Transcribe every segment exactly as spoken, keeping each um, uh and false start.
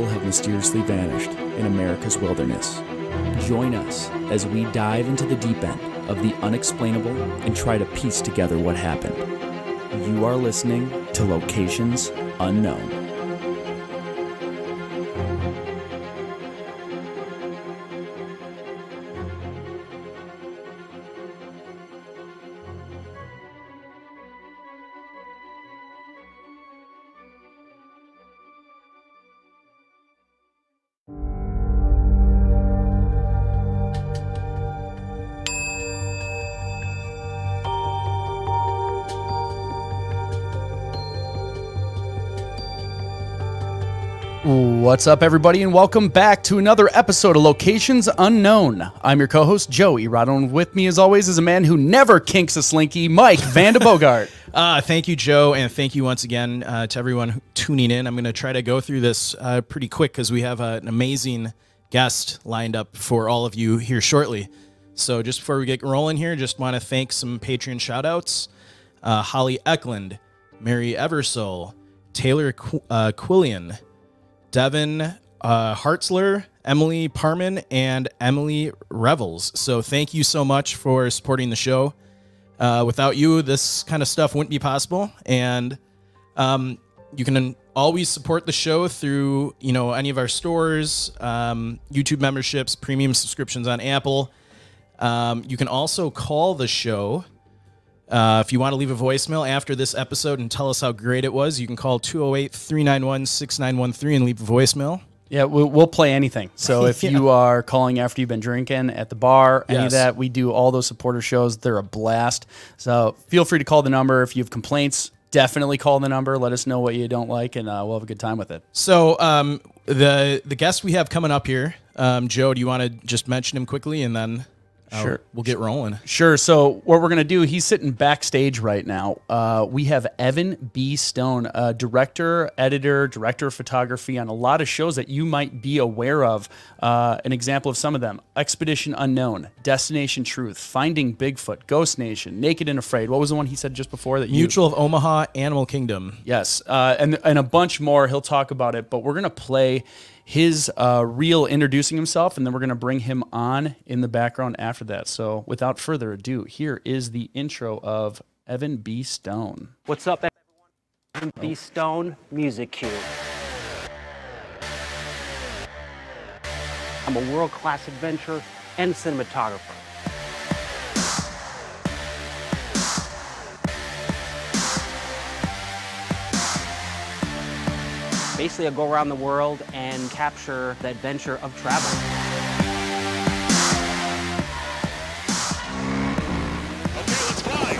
people have mysteriously vanished in America's wilderness. Join us as we dive into the deep end of the unexplainable and try to piece together what happened. You are listening to Locations Unknown. What's up, everybody, and welcome back to another episode of Locations Unknown. I'm your co-host, Joey. Right on with me, as always, is a man who never kinks a slinky, Mike Vandebogart. Uh, thank you, Joe, and thank you once again uh, to everyone tuning in. I'm going to try to go through this uh, pretty quick because we have uh, an amazing guest lined up for all of you here shortly. So just before we get rolling here, just want to thank some Patreon shout-outs. Uh, Holly Eklund, Mary Eversole, Taylor Qu uh, Quillian, Devin, uh, Hartzler, Emily Parman, and Emily Revels. So thank you so much for supporting the show. Uh, without you, this kind of stuff wouldn't be possible. And um, you can always support the show through, you know, any of our stores, um, YouTube memberships, premium subscriptions on Apple. Um, you can also call the show. Uh, if you want to leave a voicemail after this episode and tell us how great it was, you can call two oh eight, three nine one, six nine one three and leave a voicemail. Yeah, we'll, we'll play anything. So if yeah. you are calling after you've been drinking at the bar, any yes. of that, we do all those supporter shows. They're a blast. So feel free to call the number. If you have complaints, definitely call the number. Let us know what you don't like, and uh, we'll have a good time with it. So um, the, the guest we have coming up here, um, Joe, do you want to just mention him quickly and then... Sure. We'll get rolling. Sure. So what we're going to do, he's sitting backstage right now. Uh, we have Evan B. Stone, uh, director, editor, director of photography on a lot of shows that you might be aware of. Uh, an example of some of them: Expedition Unknown, Destination Truth, Finding Bigfoot, Ghost Nation, Naked and Afraid. What was the one he said just before that? Mutual of Omaha, Animal Kingdom. Yes. Uh, and, and a bunch more. He'll talk about it, but we're going to play his uh, reel introducing himself, and then we're going to bring him on in the background after that. So without further ado, here is the intro of Evan B. Stone. What's up, everyone? Evan B. Stone, music cue. I'm a world-class adventurer and cinematographer. Basically, I go around the world and capture the adventure of travel. Okay, let's fly.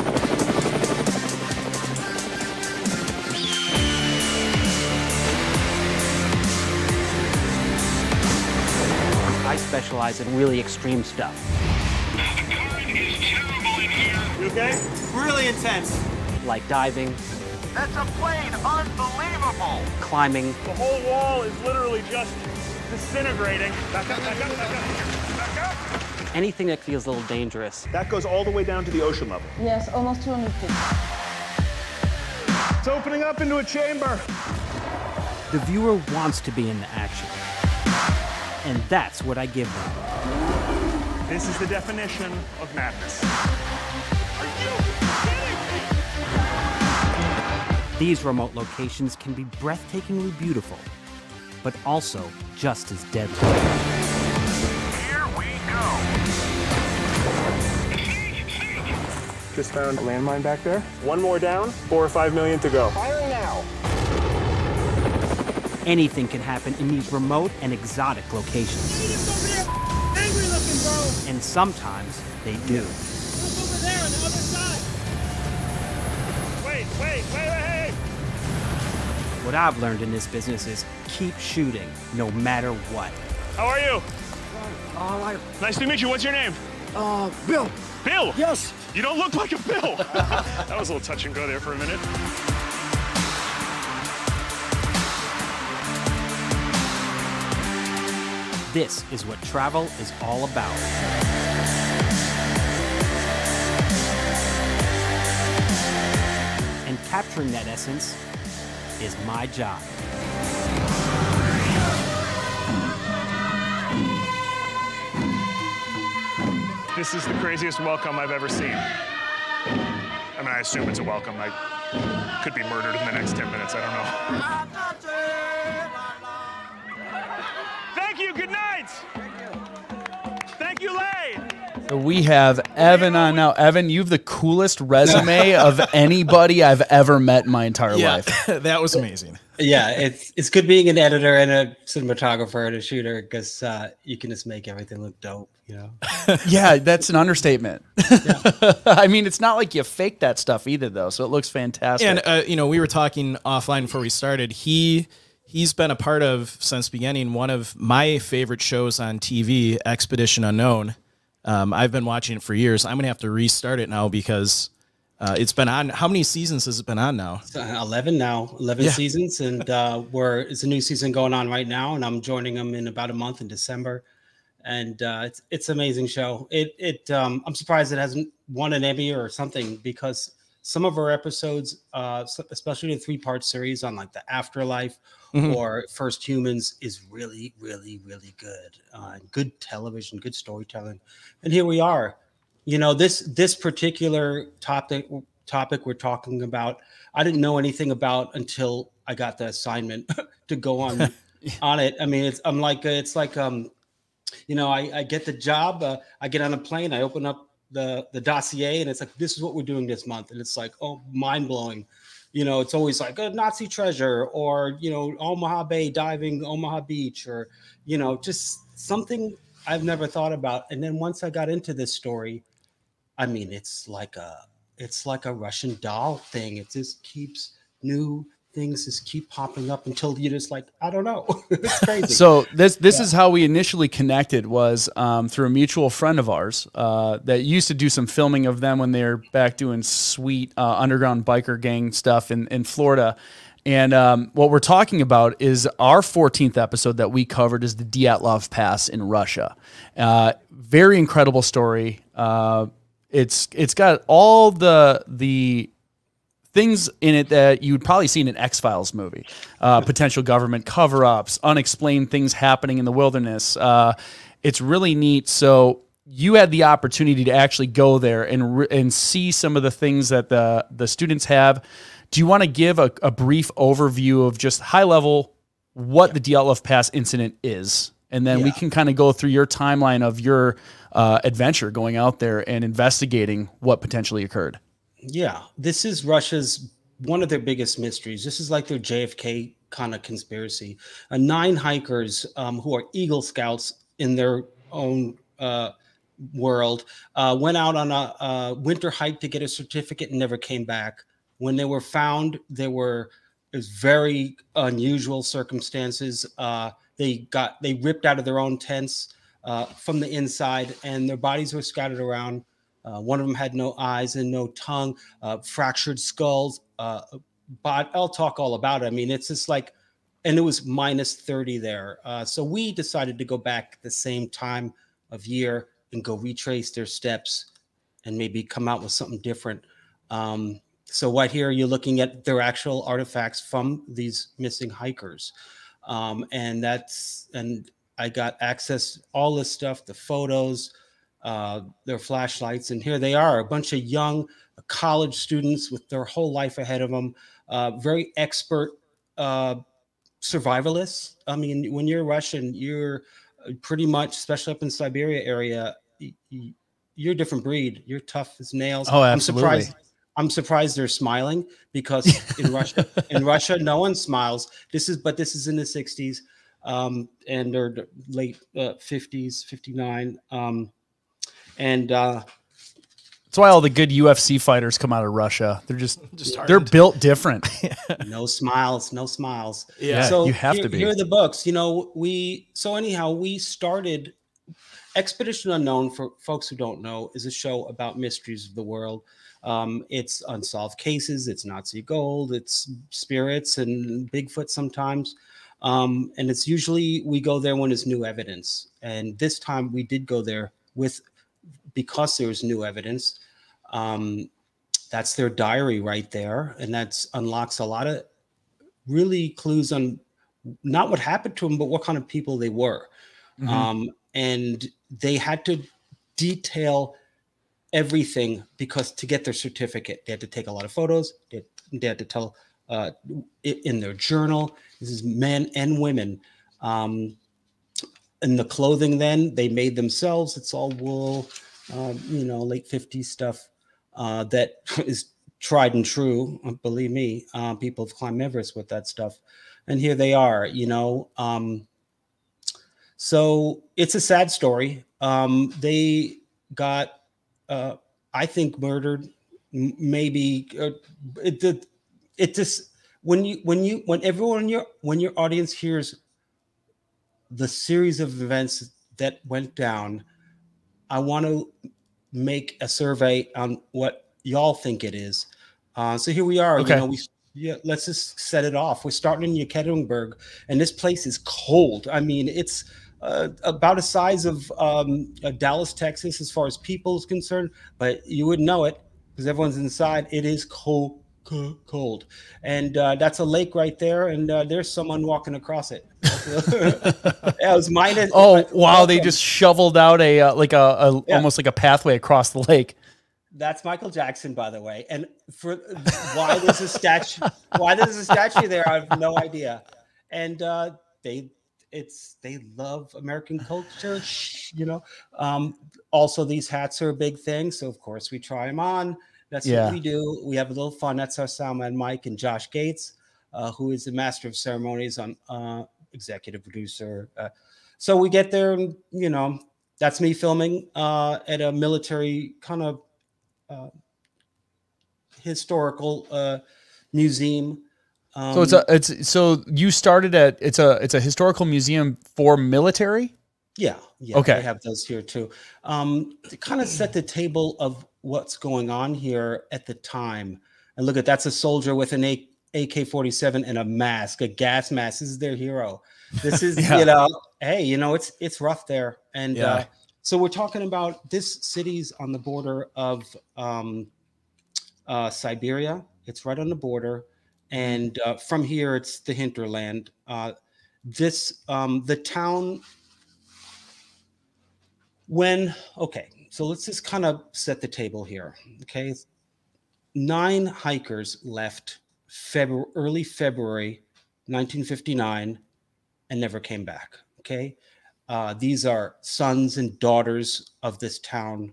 I specialize in really extreme stuff. The current is terrible in here. You okay? Really intense. Like diving. That's a plane, unbelievable! Climbing. The whole wall is literally just disintegrating. Back up, back up, back up, back up! Anything that feels a little dangerous. That goes all the way down to the ocean level. Yes, almost two hundred feet. It's opening up into a chamber. The viewer wants to be in the action. And that's what I give them. This is the definition of madness. Are you kidding? These remote locations can be breathtakingly beautiful, but also just as deadly. Here we go. Just found a landmine back there. One more down, four or five million to go. Fire now. Anything can happen in these remote and exotic locations. Angry looking, bro. And sometimes they do. Look over there on the other side. Wait, wait, wait, wait. What I've learned in this business is keep shooting, no matter what. How are you? All right. Nice to meet you. What's your name? Uh, Bill. Bill? Yes. You don't look like a Bill. That was a little touch and go there for a minute. This is what travel is all about. And capturing that essence is my job. This is the craziest welcome I've ever seen. I mean, I assume it's a welcome. I could be murdered in the next ten minutes. I don't know. Thank you. Good night. Thank you, Lane. So we have Evan on now. Evan, you have the coolest resume of anybody I've ever met in my entire yeah, life. That was amazing. Yeah, it's it's good being an editor and a cinematographer and a shooter, because uh, you can just make everything look dope, you know? Yeah, that's an understatement. Yeah. I mean, it's not like you fake that stuff either, though, so it looks fantastic. And, uh, you know, we were talking offline before we started. He, he's been a part of, since beginning, one of my favorite shows on T V, Expedition Unknown. Um, I've been watching it for years. I'm going to have to restart it now because... Uh, it's been on. How many seasons has it been on now? It's eleven now, eleven yeah. seasons, and uh, we're it's a new season going on right now, and I'm joining them in about a month in December, and uh, it's it's an amazing show. It it um, I'm surprised it hasn't won an Emmy or something, because some of our episodes, uh, especially the three part series on like the afterlife mm-hmm. or First Humans, is really really really good. Uh, good television, good storytelling, and here we are. You know, this this particular topic topic we're talking about, I didn't know anything about until I got the assignment to go on yeah. on it. I mean, it's I'm like it's like um, you know, I, I get the job, uh, I get on a plane, I open up the the dossier, and it's like, this is what we're doing this month, and it's like, oh, mind blowing. You know, it's always like a Nazi treasure, or you know, Omaha Bay diving, Omaha Beach, or you know, just something I've never thought about. And then once I got into this story, I mean, it's like a, it's like a Russian doll thing. It just keeps new things just keep popping up until you're just like, I don't know. It's crazy. So this this yeah. is how we initially connected, was um, through a mutual friend of ours uh, that used to do some filming of them when they were back doing sweet uh, underground biker gang stuff in in Florida. And um, what we're talking about is our fourteenth episode that we covered is the Dyatlov Pass in Russia. Uh, very incredible story. Uh, It's it's got all the the things in it that you'd probably see in an X-Files movie, uh, potential government cover-ups, unexplained things happening in the wilderness. Uh, it's really neat. So you had the opportunity to actually go there and and see some of the things that the the students have. Do you want to give a, a brief overview of just high level what the Dyatlov Pass incident is? And then yeah. we can kind of go through your timeline of your uh, adventure going out there and investigating what potentially occurred. Yeah, this is Russia's one of their biggest mysteries. This is like their J F K kind of conspiracy. Uh, nine hikers um, who are Eagle Scouts in their own uh, world uh, went out on a, a winter hike to get a certificate and never came back. When they were found, there were it was very unusual circumstances. Uh, They got they ripped out of their own tents uh, from the inside, and their bodies were scattered around. Uh, one of them had no eyes and no tongue, uh, fractured skulls. Uh, but I'll talk all about it. I mean, it's just like, and it was minus thirty there. Uh, so we decided to go back at the same time of year and go retrace their steps and maybe come out with something different. Um, so right here, you're looking at their actual artifacts from these missing hikers. Um, and that's, and I got access all this stuff, the photos, uh, their flashlights, and here they are, a bunch of young college students with their whole life ahead of them, uh, very expert uh, survivalists. I mean, when you're Russian, you're pretty much, especially up in Siberia area, you're a different breed. You're tough as nails. Oh, absolutely. I'm surprised. I'm surprised they're smiling, because in Russia, in Russia, no one smiles. This is, but this is in the sixties um, and or late uh, fifties, fifty-nine, um, and uh, that's why all the good U F C fighters come out of Russia. They're just, just they're built different. No smiles, no smiles. Yeah, so you have here, to be. Here are the books. You know, we so anyhow we started Expedition Unknown. For folks who don't know, is a show about mysteries of the world. Um, it's unsolved cases, it's Nazi gold, it's spirits and Bigfoot sometimes. Um, and it's usually we go there when there's new evidence. And this time we did go there with, because there was new evidence. Um, that's their diary right there. And that's unlocks a lot of really clues on not what happened to them, but what kind of people they were. Mm-hmm. Um, and they had to detail everything, because to get their certificate, they had to take a lot of photos. They, they had to tell uh, in their journal. This is men and women. Um, and the clothing then they made themselves. It's all wool, um, you know, late fifties stuff uh, that is tried and true. Believe me, uh, people have climbed Everest with that stuff. And here they are, you know. Um, so it's a sad story. Um, they got, uh, I think, murdered. Maybe uh, it, it, it just when you when you when everyone in your when your audience hears the series of events that went down, I want to make a survey on what y'all think it is. Uh, so here we are. Okay. You know, we. Yeah, let's just set it off. We're starting in Yekaterinburg, and this place is cold. I mean, it's uh, about the size of um, Dallas, Texas, as far as people is concerned, but you wouldn't know it because everyone's inside. It is cold, cold, cold. And uh, that's a lake right there, and uh, there's someone walking across it. That was minus. Oh, wow, okay. They just shoveled out a uh, like a, a yeah. almost like a pathway across the lake. That's Michael Jackson, by the way. And for why there's a statue, why there's a statue there, I have no idea. And uh, they, it's they love American culture, you know. Um, also, these hats are a big thing, so of course we try them on. That's yeah. what we do. We have a little fun. That's our soundman, Mike, and Josh Gates, uh, who is the master of ceremonies, on uh, executive producer. Uh, so we get there, and you know, that's me filming uh, at a military kind of. Uh, historical uh, museum. Um, so it's a it's so you started at it's a it's a historical museum for military. Yeah, yeah. Okay, I have those here too. Um, to kind of set the table of what's going on here at the time. And look at that's a soldier with an A K forty-seven and a mask, a gas mask. This is their hero. This is yeah. you know, hey, you know, it's it's rough there, and. Yeah. Uh, So we're talking about this city's on the border of um, uh, Siberia. It's right on the border. And uh, from here, it's the hinterland. Uh, this, um, the town, when, okay, so let's just kind of set the table here, okay? Nine hikers left February, early February, nineteen fifty-nine, and never came back, okay? Uh, these are sons and daughters of this town.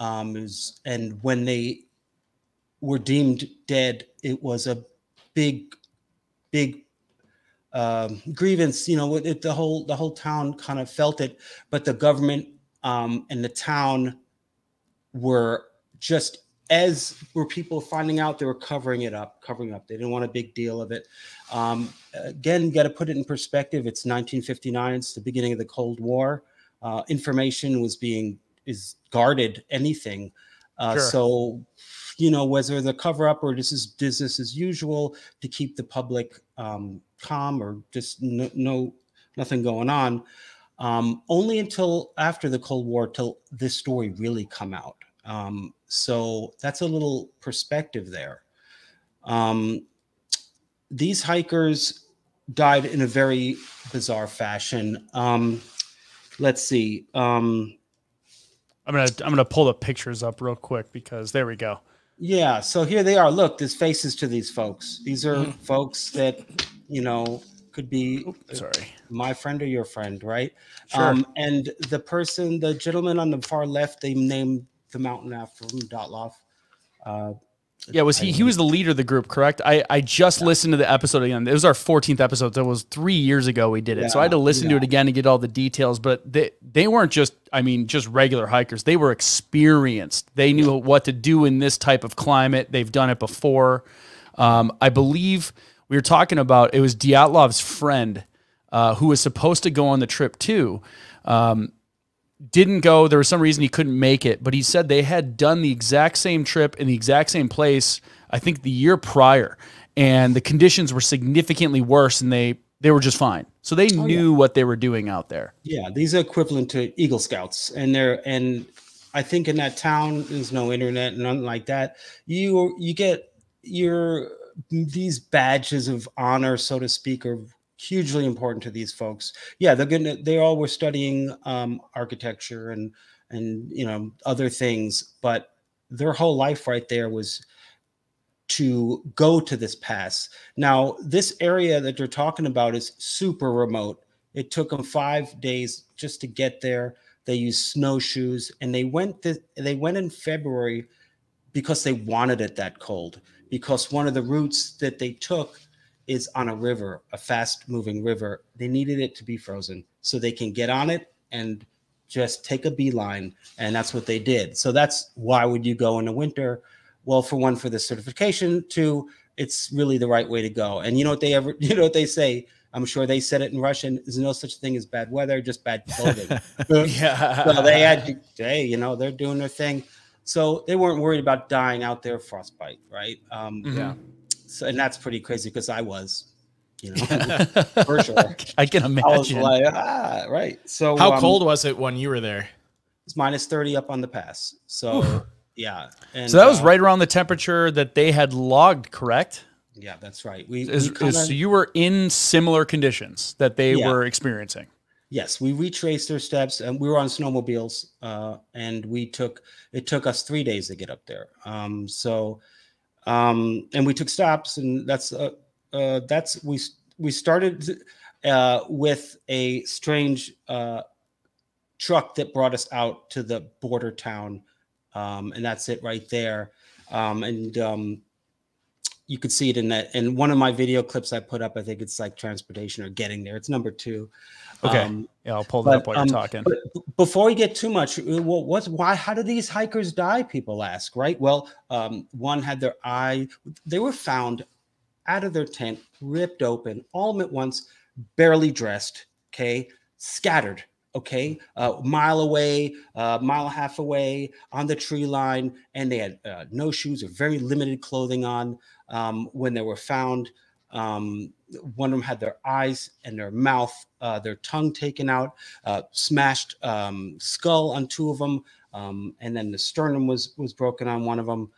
Um, was, and when they were deemed dead, it was a big, big um, grievance. You know, it, the whole the whole town kind of felt it, but the government um, and the town were just, as were people finding out, they were covering it up, covering up. They didn't want a big deal of it. Um, again, you got to put it in perspective. It's nineteen fifty-nine. It's the beginning of the Cold War. Uh, information was being is guarded. Anything. Uh, sure. So, you know, whether the cover up or this is business as usual to keep the public um, calm or just no, no nothing going on. Um, only until after the Cold War till this story really come out. Um, so that's a little perspective there. Um, these hikers died in a very bizarre fashion. Um, let's see. Um, I'm going to, I'm going to pull the pictures up real quick because there we go. Yeah. So here they are. Look, there's faces to these folks. These are folks that, you know, could be Oops, sorry. my friend or your friend. Right. Sure. Um, and the person, the gentleman on the far left, they named the mountain after him, Dyatlov. Uh, yeah, was he? I, he was the leader of the group, correct? I I just yeah. listened to the episode again. It was our fourteenth episode. That was three years ago we did it, yeah, so I had to listen yeah. to it again to get all the details. But they they weren't just, I mean, just regular hikers. They were experienced. They knew yeah. what to do in this type of climate. They've done it before. Um, I believe we were talking about it was Dyatlov's friend uh, who was supposed to go on the trip too. Um, Didn't go. There was some reason he couldn't make it, but he said they had done the exact same trip in the exact same place, I think the year prior, and the conditions were significantly worse, and they they were just fine. So they oh, knew yeah. what they were doing out there. Yeah, these are equivalent to Eagle Scouts, and they're and I think in that town there's no internet, nothing like that. You you get your these badges of honor, so to speak, or hugely important to these folks. Yeah, they're gonna. They all were studying um, architecture and and, you know, other things, but their whole life right there was to go to this pass. Now, this area that they're talking about is super remote. It took them five days just to get there. They used snowshoes, and they went th- they went in February because they wanted it that cold, because one of the routes that they took is on a river, a fast-moving river. They needed it to be frozen so they can get on it and just take a beeline, and that's what they did. So that's why would you go in the winter? Well, for one, for the certification. Two, it's really the right way to go. And you know what they ever, you know what they say? I'm sure they said it in Russian. There's no such thing as bad weather, just bad clothing. Yeah. So they had to, hey, you know, they're doing their thing. So they weren't worried about dying out there of frostbite, right? Um, mm-hmm. Yeah. So, and that's pretty crazy because I was, you know, for sure. I can imagine. I was like, ah, right. So how um, cold was it when you were there? It's minus thirty up on the pass. So, oof. Yeah. And, so that was uh, right around the temperature that they had logged, correct? Yeah, that's right. We, is, we kinda, is, so you were in similar conditions that they yeah. were experiencing. Yes, we retraced their steps, and we were on snowmobiles, uh, and we took it took us three days to get up there. Um, so, um, and we took stops, and that's uh, uh, that's we we started uh, with a strange uh, truck that brought us out to the border town, um, and that's it right there, um, and. Um, You could see it in that in one of my video clips I put up. I think it's like transportation or getting there. It's number two. Okay, um, yeah, I'll pull that but, up while um, you're talking. But before we get too much, what was why? How do these hikers die? People ask, right? Well, um, one had their eye. They were found out of their tent, ripped open, all at once, barely dressed. Okay, scattered. Okay, a mile away, a mile and a half away on the tree line, and they had uh, no shoes or very limited clothing on. Um, when they were found, um, one of them had their eyes and their mouth, uh, their tongue taken out, uh, smashed um, skull on two of them, um, and then the sternum was was broken on one of them.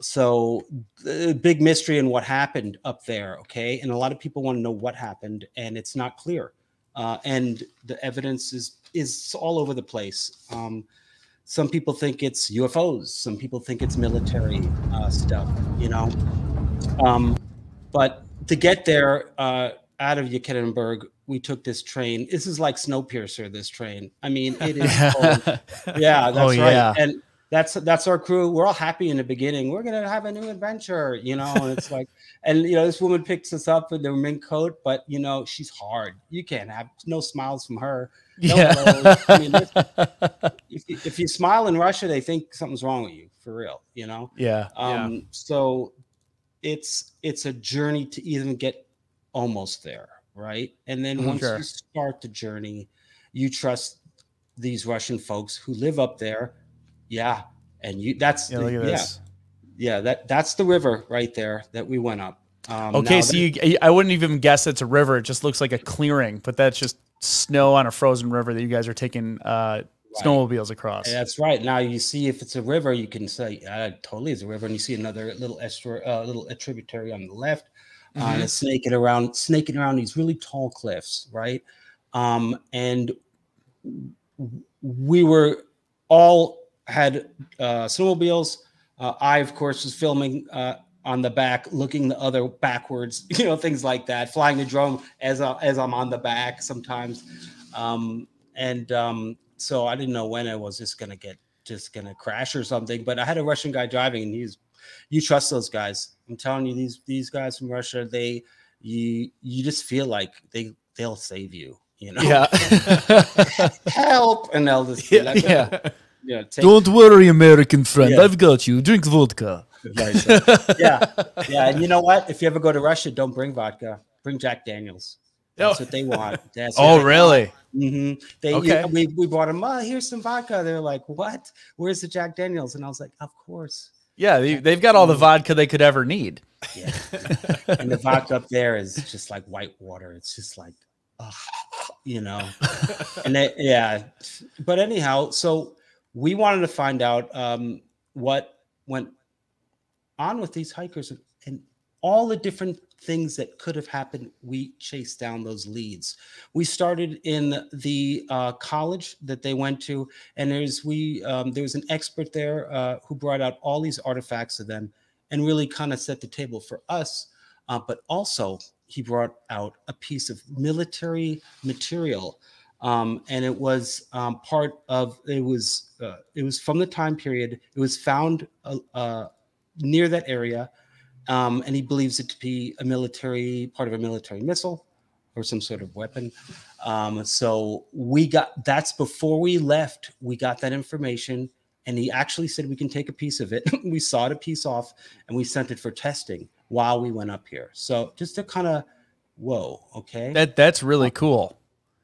So uh, big mystery in what happened up there, okay? And a lot of people want to know what happened, and it's not clear. Uh, and the evidence is is all over the place. Um, some people think it's U F Os. Some people think it's military uh, stuff, you know. Um, but to get there uh, out of Yekaterinburg, we took this train. This is like Snowpiercer, this train. I mean, it is cold. Yeah, that's oh, right. Yeah. And that's that's our crew. We're all happy in the beginning. We're going to have a new adventure, you know. And it's like, and, you know, this woman picks us up in the mink coat, but, you know, she's hard. You can't have no smiles from her. No yeah. I mean, if, if you smile in Russia, they think something's wrong with you, for real, you know. Yeah. Um, yeah. So it's it's a journey to even get almost there, right? And then once sure. you start the journey, you trust these Russian folks who live up there. Yeah, and you that's yeah, the, look at this. yeah, yeah that that's the river right there that we went up. Um, okay, so that, you I wouldn't even guess it's a river. It just looks like a clearing, but that's just snow on a frozen river that you guys are taking uh, right. snowmobiles across. That's right. Now you see if it's a river, you can say uh, totally it's a river, and you see another little estuary, uh, little a tributary on the left, mm-hmm. uh, and it's snaking around, snaking around these really tall cliffs, right? Um, and we were all. Had uh, snowmobiles. Uh, I, of course, was filming uh, on the back, looking the other backwards. You know, things like that. Flying the drone as I, as I'm on the back sometimes, um, and um, so I didn't know when I was just gonna get just gonna crash or something. But I had a Russian guy driving, and he's you trust those guys. I'm telling you, these these guys from Russia, they you you just feel like they they'll save you. You know, yeah. Help, and they'll just be like, yeah. yeah. You know, take, don't worry, American friend. Yeah. I've got you. Drink vodka. Right, yeah, yeah. And you know what? If you ever go to Russia, don't bring vodka. Bring Jack Daniels. That's oh. what they want. That's oh, what really? They want. Mm-hmm. They, okay. You know, we we brought them. Oh, here's some vodka. They're like, what? Where's the Jack Daniels? And I was like, of course. Yeah, they, they've got all the vodka they could ever need. Yeah. And the vodka up there is just like white water. It's just like, oh, you know. And they, yeah, but anyhow, so. We wanted to find out um, what went on with these hikers, and, and all the different things that could have happened. We chased down those leads. We started in the uh, college that they went to, and there's we um, there was an expert there uh, who brought out all these artifacts to them and really kind of set the table for us. Uh, but also he brought out a piece of military material, um, and it was um, part of it was uh, it was from the time period. It was found uh, uh, near that area. Um, and he believes it to be a military, part of a military missile or some sort of weapon. Um, so we got, that's before we left, we got that information. And he actually said we can take a piece of it. We sawed a piece off and we sent it for testing while we went up here. So just to kind of, whoa, okay. That, that's really cool.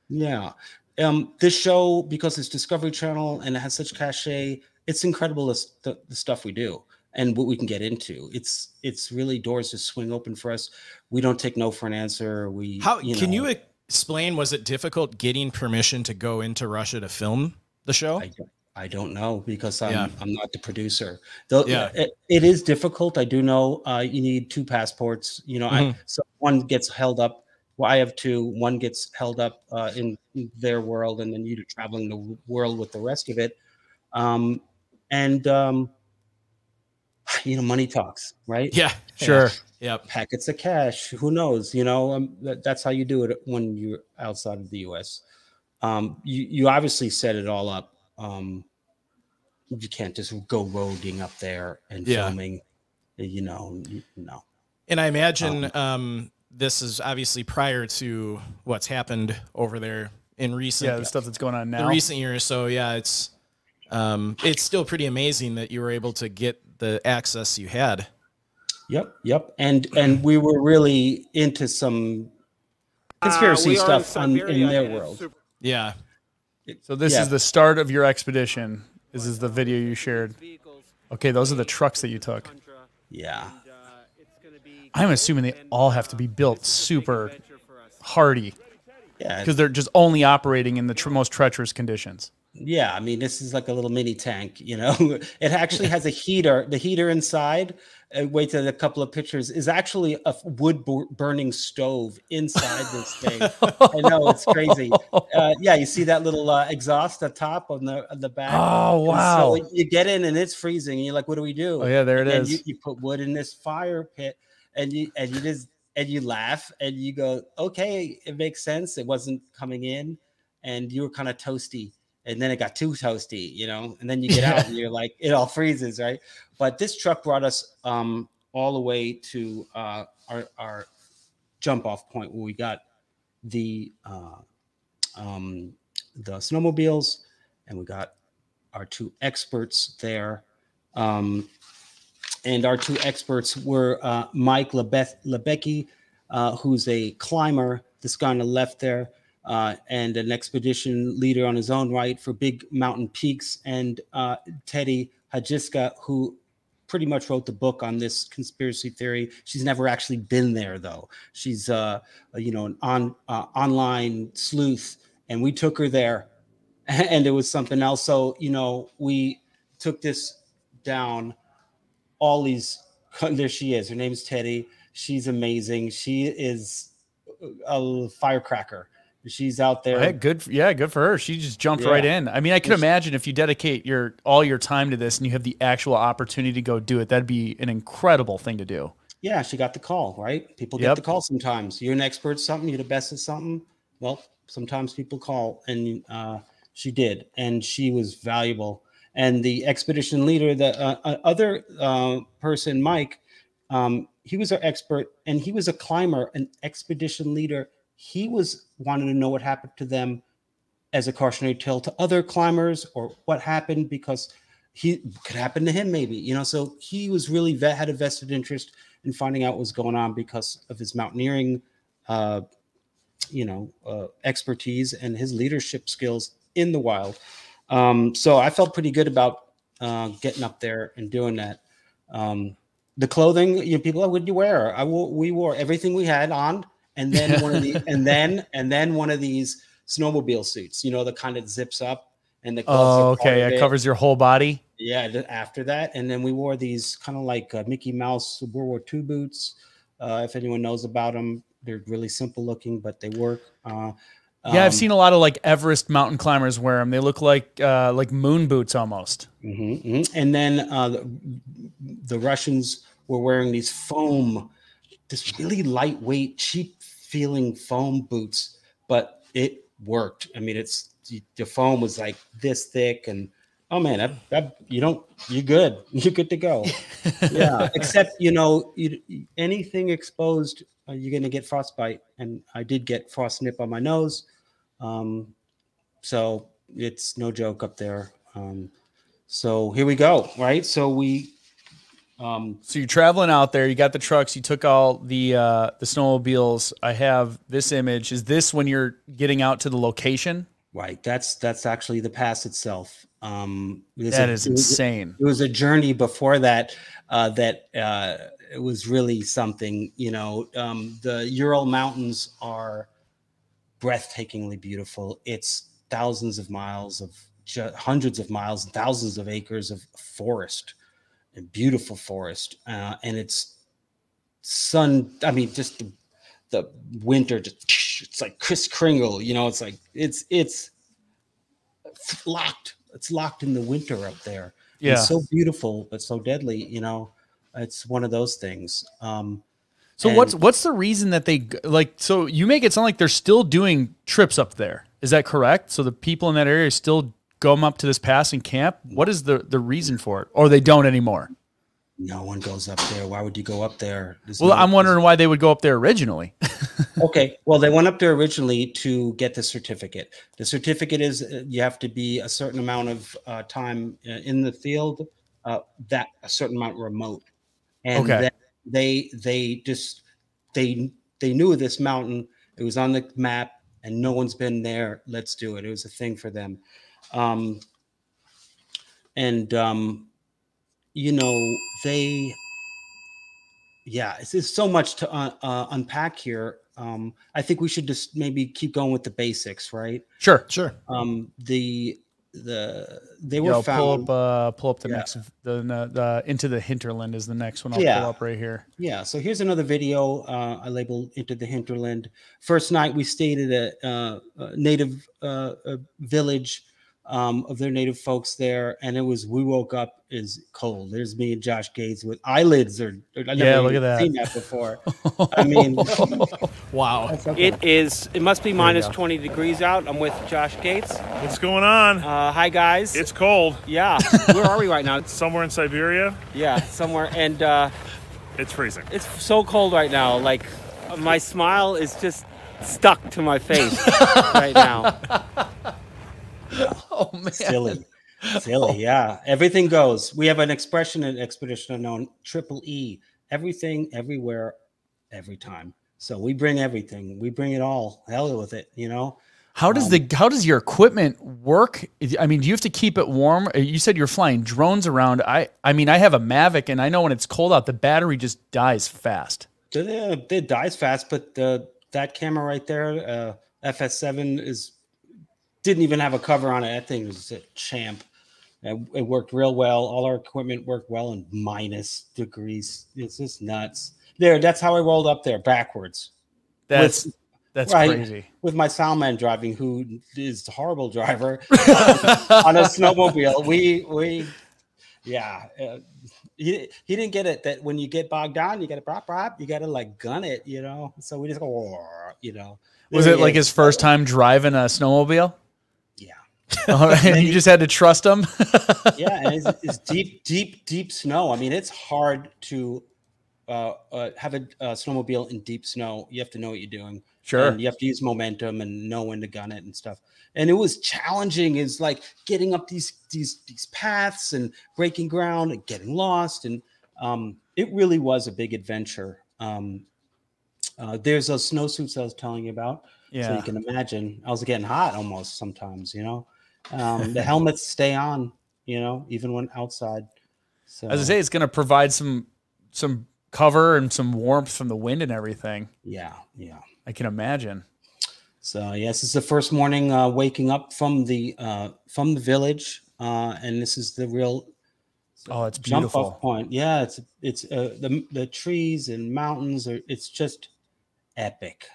Yeah. Um, this show, because it's Discovery Channel and it has such cachet, it's incredible the, the stuff we do. And what we can get into. It's it's really doors just swing open for us. We don't take no for an answer. We How you know, can you explain, was it difficult getting permission to go into Russia to film the show? I, I don't know because I'm yeah. I'm not the producer. Though yeah. it, it is difficult. I do know uh you need two passports, you know, mm-hmm. I so one gets held up. Well, I have two, one gets held up uh in their world, and then you're traveling the world with the rest of it. Um and um you know, money talks, right? Yeah, sure. Yeah, packets of cash. Who knows? You know, um, that, that's how you do it when you're outside of the U S Um, you you obviously set it all up. Um, you can't just go roading up there and yeah. filming. You know, you, no. And I imagine um, um, this is obviously prior to what's happened over there in recent yeah the stuff that's going on now in recent years. So yeah, it's um, it's still pretty amazing that you were able to get the access you had. Yep. Yep. And, and we were really into some conspiracy uh, stuff in, on, in their world. Super. Yeah. So this yeah. is the start of your expedition. This is the video you shared. Okay. Those are the trucks that you took. Yeah. I'm assuming they all have to be built super hardy. Yeah. Because they're just only operating in the tr most treacherous conditions. Yeah, I mean, this is like a little mini tank, you know. It actually has a heater. The heater inside, uh, wait till a couple of pictures, is actually a wood-burning stove inside this thing. I know, it's crazy. Uh, yeah, you see that little uh, exhaust at the top on the, on the back? Oh, wow. And so you get in and it's freezing, and you're like, what do we do? Oh, yeah, there it and is. You, you put wood in this fire pit, and you, and you just and you laugh, and you go, okay, it makes sense. It wasn't coming in, and you were kind of toasty. And then it got too toasty, you know, and then you get out and you're like, it all freezes, right? But this truck brought us um, all the way to uh, our, our jump off point where we got the, uh, um, the snowmobiles, and we got our two experts there. Um, and our two experts were uh, Mike Lebecki, uh, who's a climber, this guy on the left there. Uh, and an expedition leader on his own right for big mountain peaks, and uh, Teddy Hadjiyska, who pretty much wrote the book on this conspiracy theory. She's never actually been there, though. She's, uh, you know, an on uh, online sleuth, and we took her there, and it was something else. So, you know, we took this down. All these, there she is. Her name's Teddy. She's amazing. She is a firecracker. She's out there. Right, good. Yeah. Good for her. She just jumped yeah. right in. I mean, I could imagine if you dedicate your, all your time to this and you have the actual opportunity to go do it, that'd be an incredible thing to do. Yeah. She got the call, right? People yep. get the call sometimes. You're an expert at something. You're the best at something. Well, sometimes people call, and uh, she did, and she was valuable. And the expedition leader, the uh, other uh, person, Mike, um, he was our expert, and he was a climber, an expedition leader. He was wanted to know what happened to them as a cautionary tale to other climbers, or what happened because he could happen to him, maybe, you know. So he was really vet, had a vested interest in finding out what was going on because of his mountaineering, uh, you know, uh, expertise and his leadership skills in the wild. Um, so I felt pretty good about uh, getting up there and doing that. Um, the clothing, you know, people, oh, what did you wear? I w we wore everything we had on. And then one of the, and then and then one of these snowmobile suits, you know, the kind that zips up and the oh, okay, it covers your whole body. Yeah. After that, and then we wore these kind of like uh, Mickey Mouse World War Two boots, Uh, if anyone knows about them, they're really simple looking, but they work. Uh, yeah, um, I've seen a lot of like Everest mountain climbers wear them. They look like uh, like moon boots almost. Mm-hmm, mm-hmm. And then uh, the, the Russians were wearing these foam, this really lightweight, cheap feeling foam boots, but it worked. I mean, it's the foam was like this thick, and oh man, I, I, you don't, you're good. You're good to go. Yeah. Except, you know, you, anything exposed, uh, you're going to get frostbite. And I did get frostnip on my nose. Um, so it's no joke up there. Um, so here we go. Right. So we, um, so you're traveling out there, you got the trucks, you took all the, uh, the snowmobiles. I have this image. Is this when you're getting out to the location? Right. That's, that's actually the pass itself. Um, that a, is insane. It, it was a journey before that, uh, that, uh, it was really something, you know, um, the Ural Mountains are breathtakingly beautiful. It's thousands of miles of hundreds of miles, and thousands of acres of forest and beautiful forest. Uh, and it's sun. I mean, just the, the winter, just it's like Kris Kringle, you know, it's like, it's, it's locked. It's locked in the winter up there. Yeah. It's so beautiful, but so deadly, you know, it's one of those things. Um, so what's, what's the reason that they like, so you make it sound like they're still doing trips up there. Is that correct? So the people in that area still go up to this pass and camp. What is the, the reason for it? Or they don't anymore? No one goes up there. Why would you go up there? There's well, no I'm wondering why they would go up there originally. Okay. Well, they went up there originally to get the certificate. The certificate is uh, you have to be a certain amount of uh, time uh, in the field, uh, that a certain amount remote. And okay. then they, they just, they, they knew this mountain. It was on the map and no one's been there. Let's do it. It was a thing for them. Um, and, um, you know, they, yeah, it's, it's so much to uh, uh, unpack here. Um, I think we should just maybe keep going with the basics, right? Sure, sure. Um, the the they were Yo, found. Pull up, uh, pull up the yeah. next, the, the Into the Hinterland is the next one. I'll yeah. pull up right here. Yeah. So here's another video. Uh, I labeled Into the Hinterland. First night we stayed at a, uh, a native uh, a village. Um, of their native folks there, and it was we woke up is cold. There's me and Josh Gates with eyelids, or, or I never yeah, look at that. Seen that before. I mean, wow, okay. It is. It must be minus twenty degrees out. I'm with Josh Gates. What's going on? Uh, hi guys. It's cold. Yeah. Where are we right now? It's somewhere in Siberia. Yeah, somewhere, and uh, it's freezing. It's so cold right now. Like my smile is just stuck to my face right now. Yeah. Oh man, silly, silly. Yeah, everything goes. We have an expression in Expedition Unknown: triple E, everything, everywhere, every time. So we bring everything. We bring it all. Hell with it, you know. How does um, the how does your equipment work? I mean, do you have to keep it warm? You said you're flying drones around. I I mean, I have a Mavic, and I know when it's cold out, the battery just dies fast. It, it dies fast, but the, that camera right there, uh, F S seven, is. Didn't even have a cover on it. That thing was a champ. It worked real well. All our equipment worked well in minus degrees. It's just nuts. There, that's how I rolled up there backwards. That's with, that's right, crazy. With my Salman driving, who is a horrible driver uh, on a snowmobile. We we yeah. Uh, he he didn't get it that when you get bogged down, you got to prop prop. You got to like gun it, you know. So we just go, you know. Was it like his first time driving a snowmobile? All right, and you just had to trust them. Yeah, and it's, it's deep, deep, deep snow. I mean, it's hard to uh, uh, have a uh, snowmobile in deep snow. You have to know what you're doing. Sure. And you have to use momentum and know when to gun it and stuff. And it was challenging. It's like getting up these these these paths and breaking ground and getting lost. And um, it really was a big adventure. Um, uh, there's those snowsuits I was telling you about. Yeah. So you can imagine, I was getting hot almost sometimes, you know. Um, the helmets stay on, you know, even when outside. So as I say, it's going to provide some, some cover and some warmth from the wind and everything. Yeah. Yeah. I can imagine. So yes, it's the first morning, uh, waking up from the, uh, from the village. Uh, and this is the real So oh, it's beautiful. Jump off point. Yeah, it's it's uh, the the trees and mountains are it's just epic.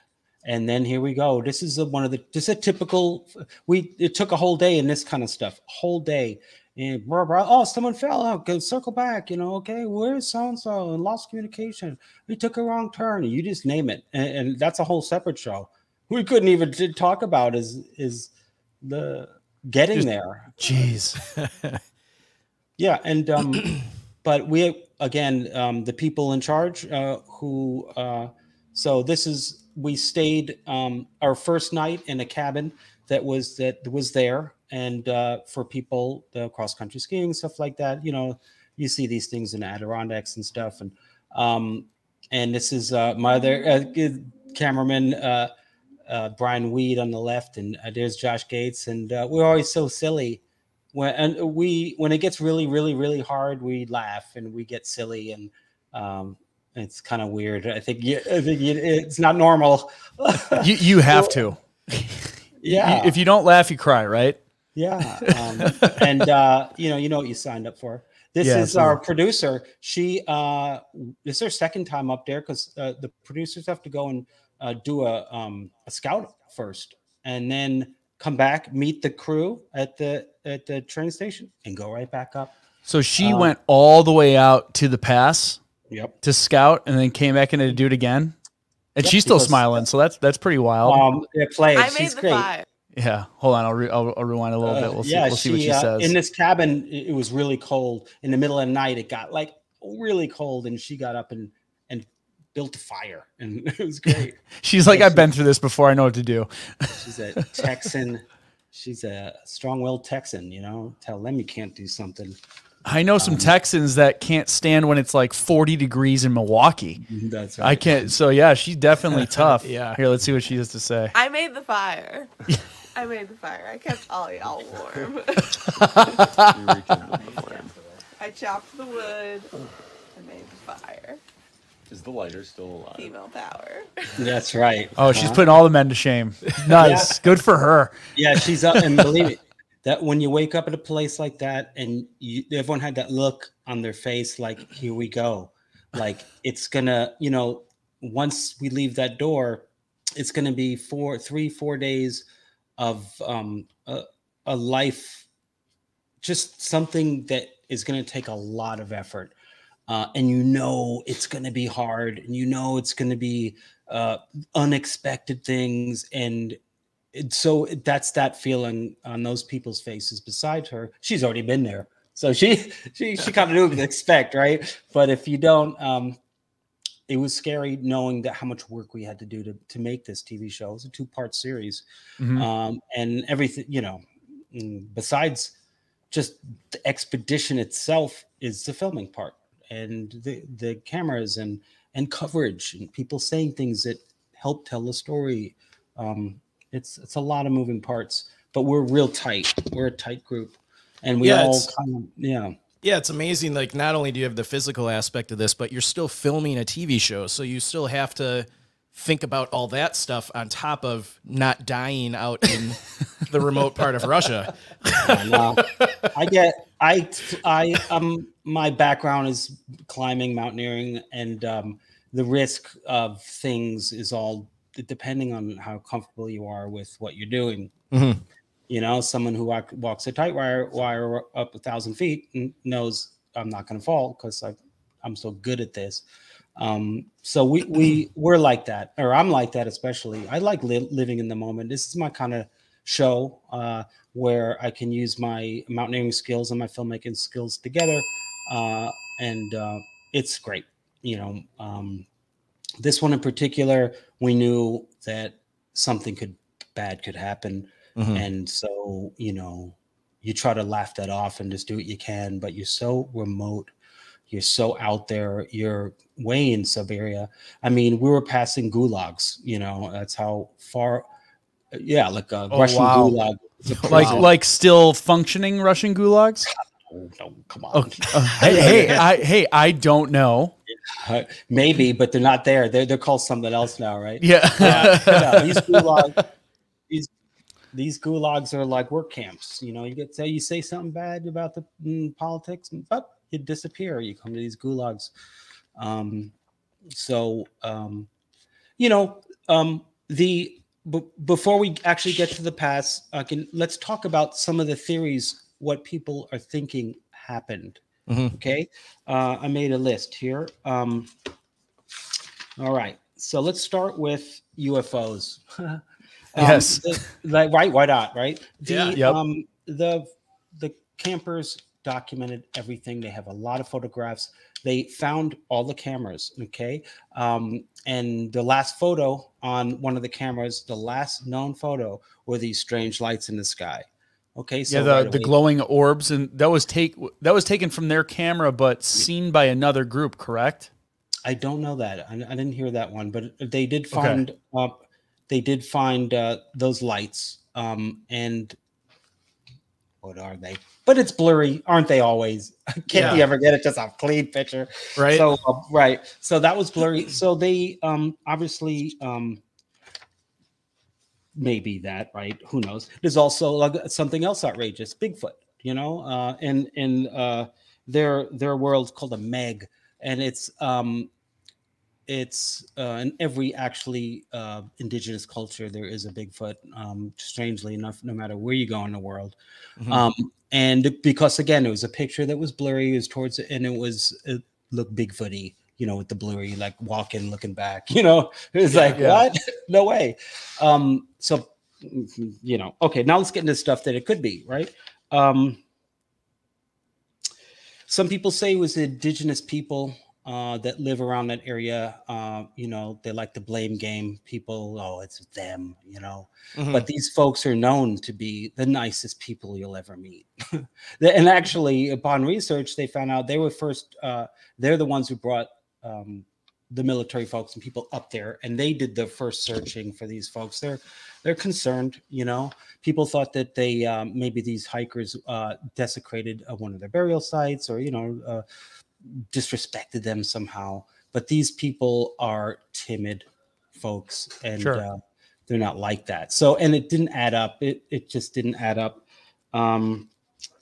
And then here we go. This is a, one of the this is a typical. We it took a whole day in this kind of stuff. Whole day. And blah, blah, oh, someone fell out. Go circle back. You know, okay, where's so and so? And lost communication. We took a wrong turn. You just name it, and, and that's a whole separate show. We couldn't even talk about is is the getting just, there. Jeez. Yeah, and um, but we again um, the people in charge uh, who uh, so this is we stayed um, our first night in a cabin that was that was there and uh, for people the cross country skiing stuff like that, you know, you see these things in Adirondacks and stuff, and um, and this is uh, my other uh, cameraman uh, uh, Brian Weed on the left, and uh, there's Josh Gates, and uh, we're always so silly. When and we when it gets really really really hard, we laugh and we get silly, and um, it's kind of weird. I think you, I think you, it's not normal. you you have to, yeah. You, if you don't laugh, you cry, right? Yeah, um, and uh, you know you know what you signed up for. This yeah, is our producer. She uh, this is her second time up there because uh, the producers have to go and uh, do a um, a scout first, and then come back, meet the crew at the at the train station, and go right back up. So she um, went all the way out to the pass, yep, to scout, and then came back in to do it again. And yep, she's still smiling, so that's that's pretty wild. Um, it plays. I she's made the great. Vibe. Yeah, hold on, I'll, re I'll, I'll rewind a little uh, bit. We'll see, yeah, we'll see she, what she uh, says. In this cabin, it was really cold. In the middle of the night, it got like really cold, and she got up and and built a fire, and it was great. she's like, yeah, I've she, been through this before. I know what to do. She's a Texan. She's a strong-willed Texan, you know. Tell them you can't do something. I know some um, Texans that can't stand when it's like forty degrees in Milwaukee. That's right. I can't. So yeah, she's definitely tough. Yeah. Here, let's see what she has to say. I made the fire. I made the fire. I kept all y'all warm. I chopped the wood. I made the fire. Is the lighter still alive? Female power. That's right. Oh, she's putting all the men to shame. Nice. Yeah. Good for her. Yeah, she's up. And believe it, that when you wake up at a place like that and you, everyone had that look on their face like, here we go. Like, it's going to, you know, once we leave that door, it's going to be four, three, four days of um, a, a life, just something that is going to take a lot of effort. Uh, and you know it's going to be hard, and you know it's going to be uh, unexpected things, and it, so that's that feeling on those people's faces. Beside her, she's already been there, so she she she kind of knew what to expect, right? But if you don't, um, it was scary knowing that how much work we had to do to to make this T V show. It's a two part series, mm-hmm. um, and everything, you know. Besides, just the expedition itself is the filming part. And the, the cameras and, and coverage and people saying things that help tell the story. Um, it's, it's a lot of moving parts, but we're real tight. We're a tight group, and we yeah, all kind of, yeah. Yeah. It's amazing. Like, not only do you have the physical aspect of this, but you're still filming a T V show. So you still have to think about all that stuff on top of not dying out in the remote part of Russia. Yeah, no. I get, I, I, um, my background is climbing, mountaineering, and um, the risk of things is all depending on how comfortable you are with what you're doing. Mm-hmm. You know, someone who walks a tight wire, wire up a thousand feet knows I'm not going to fall because I'm so good at this. Um, so we, we, we're like that, or I'm like that, especially. I like li living in the moment. This is my kind of show, uh, where I can use my mountaineering skills and my filmmaking skills together. Uh, and, uh, it's great. You know, um, this one in particular, we knew that something could bad could happen. Mm-hmm. And so, you know, you try to laugh that off and just do what you can, but you're so remote. You're so out there. You're way in Siberia. I mean, we were passing gulags. You know, that's how far. Yeah, like a oh, Russian wow. gulag. A like, like still functioning Russian gulags. Oh, no, come on. Okay. Uh, hey, hey, I, hey, I don't know. Uh, maybe, but they're not there. They're they're called something else now, right? Yeah. Uh, yeah, these gulags. These These gulags are like work camps. You know, you get say you say something bad about the mm, politics, but he'd disappear. You come to these gulags. Um, so, um, you know, um, the b before we actually get to the pass, uh, can, let's talk about some of the theories, what people are thinking happened. Mm-hmm. Okay. Uh, I made a list here. Um, all right. So let's start with U F Os. um, yes. The, the, right. Why not? Right. The, yeah. Yep. Um, the, the campers documented everything. They have a lot of photographs. They found all the cameras. Okay. Um, and the last photo on one of the cameras, the last known photo, were these strange lights in the sky. Okay. So yeah, the, right the glowing orbs, and that was take that was taken from their camera, but seen by another group. Correct. I don't know that. I, I didn't hear that one, but they did find okay. uh, they did find uh, those lights. Um, and what are they? But it's blurry, aren't they? Always. Can't yeah. you ever get it just a clean picture? Right. So uh, right. So that was blurry. So they um, obviously. Um, Maybe that, right? Who knows? There's also something else outrageous, Bigfoot, you know, uh, in, in uh, their their world called a Meg. And it's um, it's uh, in every actually uh, indigenous culture, there is a Bigfoot, um, strangely enough, no matter where you go in the world. Mm-hmm. um, and because, again, it was a picture that was blurry, it was towards it, and it was it looked Bigfoot-y. You know, with the blurry, like walking, looking back, you know, it was yeah, like, yeah. what? No way. Um, so, you know, okay, now let's get into stuff that it could be, right? Um, some people say it was indigenous people uh, that live around that area. Uh, you know, they like to blame game people. Oh, it's them, you know. Mm-hmm. But these folks are known to be the nicest people you'll ever meet. And actually, upon research, they found out they were first, uh, they're the ones who brought Um, the military folks and people up there, and they did the first searching for these folks. They're they're concerned, you know. People thought that they um, maybe these hikers uh, desecrated uh, one of their burial sites, or you know, uh, disrespected them somehow. But these people are timid folks, and sure. uh, they're not like that. So, and it didn't add up. It it just didn't add up. Um,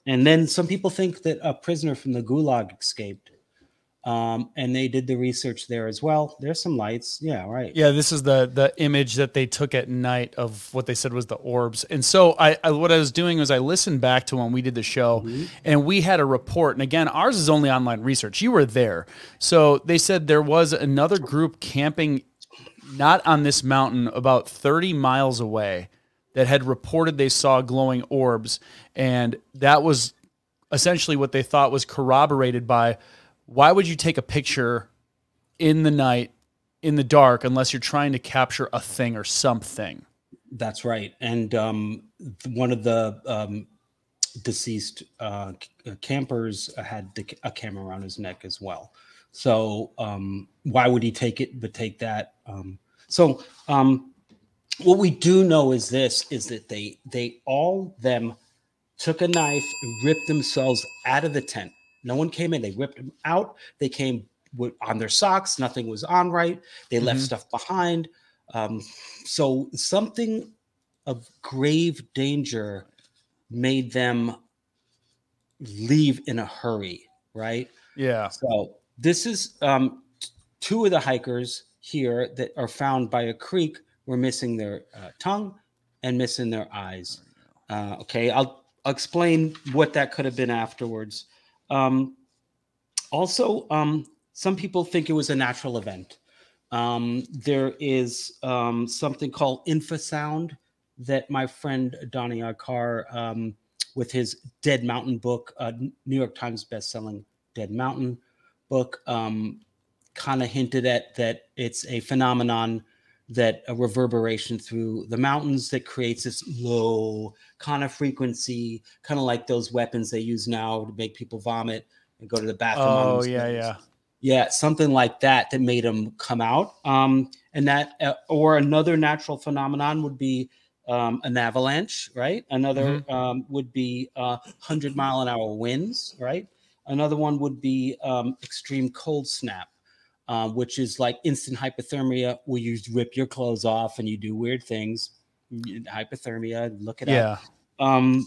and then some people think that a prisoner from the Gulag escaped. Um, and they did the research there as well. There's some lights. Yeah. Right. Yeah. This is the, the image that they took at night of what they said was the orbs. And so I, I what I was doing was I listened back to when we did the show mm-hmm. and we had a report. And again, ours is only online research. You were there. So they said there was another group camping, not on this mountain, about thirty miles away, that had reported they saw glowing orbs. And that was essentially what they thought was corroborated by, why would you take a picture in the night, in the dark, unless you're trying to capture a thing or something? That's right. And um, one of the um, deceased uh, campers had a camera around his neck as well. So um, why would he take it but take that? Um, so um, what we do know is this, is that they, they all them took a knife and ripped themselves out of the tent. No one came in. They ripped them out. They came with, on their socks. Nothing was on right. They mm-hmm. left stuff behind. Um, so something of grave danger made them leave in a hurry, right? Yeah. So this is um, two of the hikers here that are found by a creek were missing their uh, tongue and missing their eyes. Uh, okay, I'll, I'll explain what that could have been afterwards. Um, also, um, some people think it was a natural event. Um, there is um, something called infrasound that my friend Donnie Akar, um, with his Dead Mountain book, uh, New York Times bestselling Dead Mountain book, um, kind of hinted at that it's a phenomenon that a reverberation through the mountains that creates this low kind of frequency, kind of like those weapons they use now to make people vomit and go to the bathroom. Oh yeah. Things. Yeah. Yeah. Something like that, that made them come out. Um, and that, uh, or another natural phenomenon would be, um, an avalanche, right? Another, mm-hmm. um, would be uh hundred mile an hour winds, right? Another one would be, um, extreme cold snap. Uh, which is like instant hypothermia, where you rip your clothes off and you do weird things. Hypothermia, look it yeah. up. Um,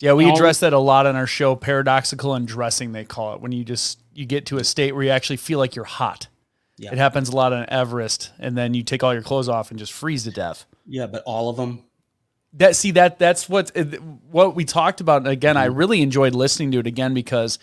Yeah, we address that a lot on our show, paradoxical undressing, they call it, when you just you get to a state where you actually feel like you're hot. Yeah. It happens a lot on Everest, and then you take all your clothes off and just freeze to death. Yeah, but all of them. That see that that's what what we talked about. And again, mm-hmm. I really enjoyed listening to it again because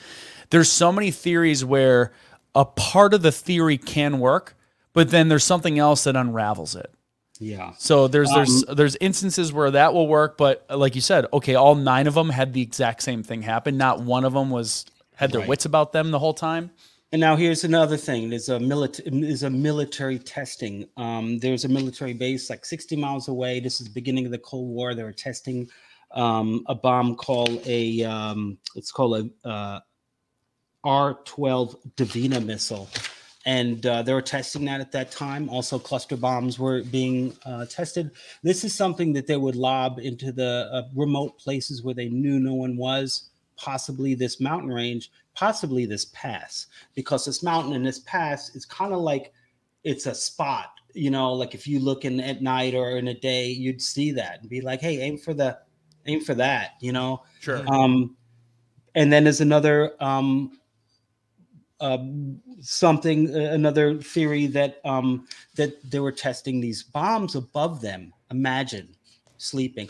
there's so many theories where a part of the theory can work, but then there's something else that unravels it. Yeah. So there's there's um, there's instances where that will work, but like you said, okay, all nine of them had the exact same thing happen. Not one of them was had their right. wits about them the whole time. And now here's another thing: there's a military there's a military testing. Um, there's a military base like sixty miles away. This is the beginning of the Cold War. They were testing um, a bomb called a um, it's called a uh, R twelve Divina missile. And uh, they were testing that at that time. Also, cluster bombs were being uh, tested. This is something that they would lob into the uh, remote places where they knew no one was, possibly this mountain range, possibly this pass, because this mountain and this pass is kind of like it's a spot. You know, like if you look in at night or in a day, you'd see that and be like, hey, aim for the aim for that, you know? Sure. Um, and then there's another... Um, Uh, something, uh, another theory that um, that they were testing these bombs above them. Imagine sleeping.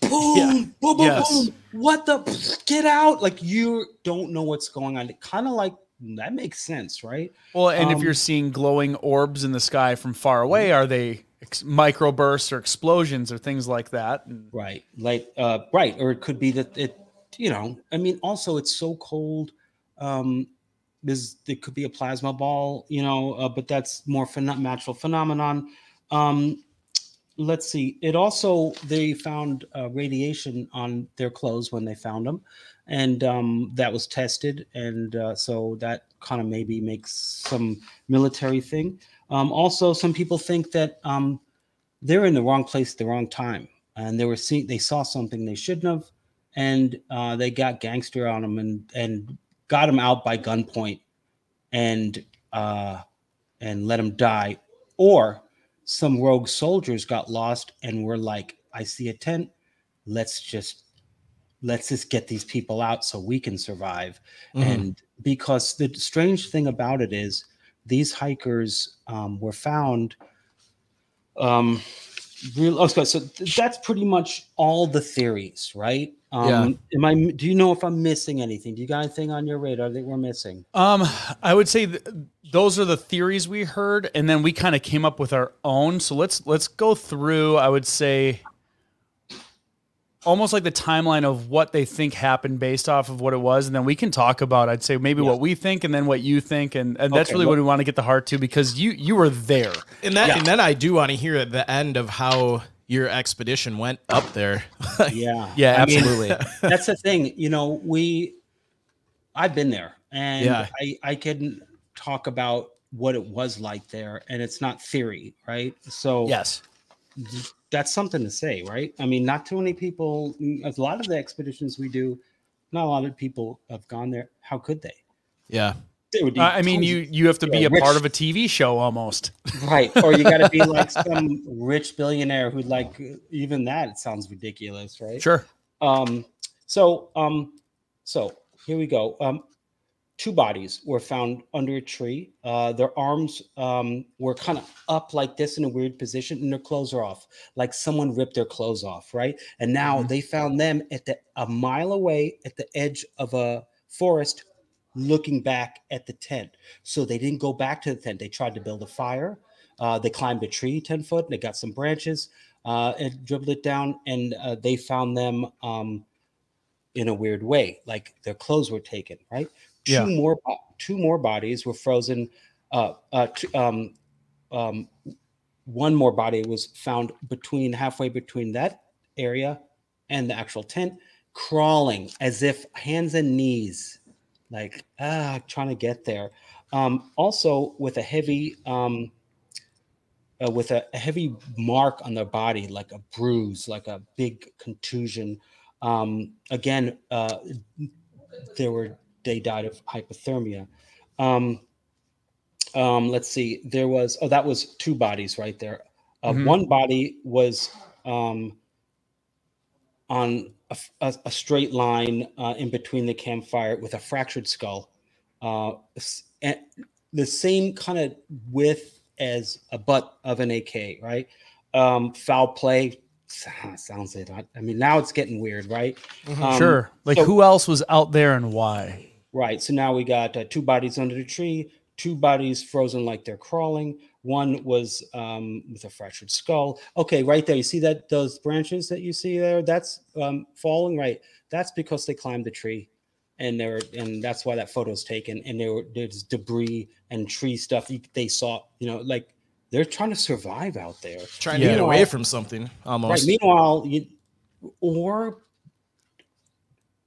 Boom, yeah. boom, boom, yes. boom. What the? Get out. Like you don't know what's going on. It kind of like, that makes sense, right? Well, and um, if you're seeing glowing orbs in the sky from far away, are they microbursts or explosions or things like that? Right. Like, uh, right. Or it could be that it, you know, I mean, also it's so cold. Um, There's, there could be a plasma ball, you know, uh, but that's more for phen natural phenomenon. Um, let's see. It also, they found uh, radiation on their clothes when they found them. And um, that was tested. And uh, so that kind of maybe makes some military thing. Um, also, some people think that um, they're in the wrong place at the wrong time. And they were seeing, they saw something they shouldn't have. And uh, they got gangster on them and, and, got him out by gunpoint and uh, and let him die. Or some rogue soldiers got lost and were like, I see a tent. Let's just let's just get these people out so we can survive. Mm. And because the strange thing about it is these hikers um, were found. Um, real, oh, so that's pretty much all the theories, right? Um, yeah. Am I, do you know if I'm missing anything? Do you got anything on your radar that we're missing? Um, I would say th those are the theories we heard, and then we kind of came up with our own. So let's, let's go through, I would say almost like the timeline of what they think happened based off of what it was. And then we can talk about, I'd say maybe yeah. what we think and then what you think. And, and that's okay, really well, what we want to get the heart to, because you, you were there. And that, yeah. and then I do want to hear at the end of how your expedition went up there. Yeah. Yeah, absolutely. I mean, that's the thing. You know, we, I've been there and yeah. I, I can talk about what it was like there, and it's not theory, right? So yes, that's something to say, right? I mean, not too many people, a lot of the expeditions we do, not a lot of people have gone there. How could they? Yeah. I mean, you you have to yeah, be a rich. part of a T V show almost. Right. Or you got to be like some rich billionaire who like, even that, it sounds ridiculous, right? Sure. Um, so, um, so here we go. Um, two bodies were found under a tree. Uh, their arms um, were kind of up like this in a weird position, and their clothes are off. Like someone ripped their clothes off, right? And now mm-hmm. they found them at the, a mile away at the edge of a forest, looking back at the tent. So they didn't go back to the tent. They tried to build a fire. Uh, they climbed a tree ten foot, and they got some branches uh, and dribbled it down. And uh, they found them um, in a weird way, like their clothes were taken, right? Yeah. Two more, two more bodies were frozen. Uh, uh, um, um, one more body was found between halfway between that area and the actual tent, crawling as if hands and knees, like, ah, trying to get there. Um, also with a heavy, um, uh, with a, a heavy mark on their body, like a bruise, like a big contusion. Um, again, uh, there were, they died of hypothermia. Um, um, let's see, there was, oh, that was two bodies right there. Uh, mm-hmm. One body was, um, on a, a, a straight line uh, in between the campfire with a fractured skull. Uh, and the same kind of width as a butt of an A K, right? Um, foul play. Sounds it. I mean, now it's getting weird, right? Mm-hmm. um, sure. Like, so, who else was out there and why? Right. So now we got uh, two bodies under the tree, two bodies frozen like they're crawling. One was um, with a fractured skull. Okay, right there. You see that those branches that you see there? That's um, falling, right? That's because they climbed the tree, and they were, and that's why that photo's taken. And there were, there's debris and tree stuff they saw. You know, like, they're trying to survive out there, trying to get away from something. Almost. Right. Meanwhile, you, or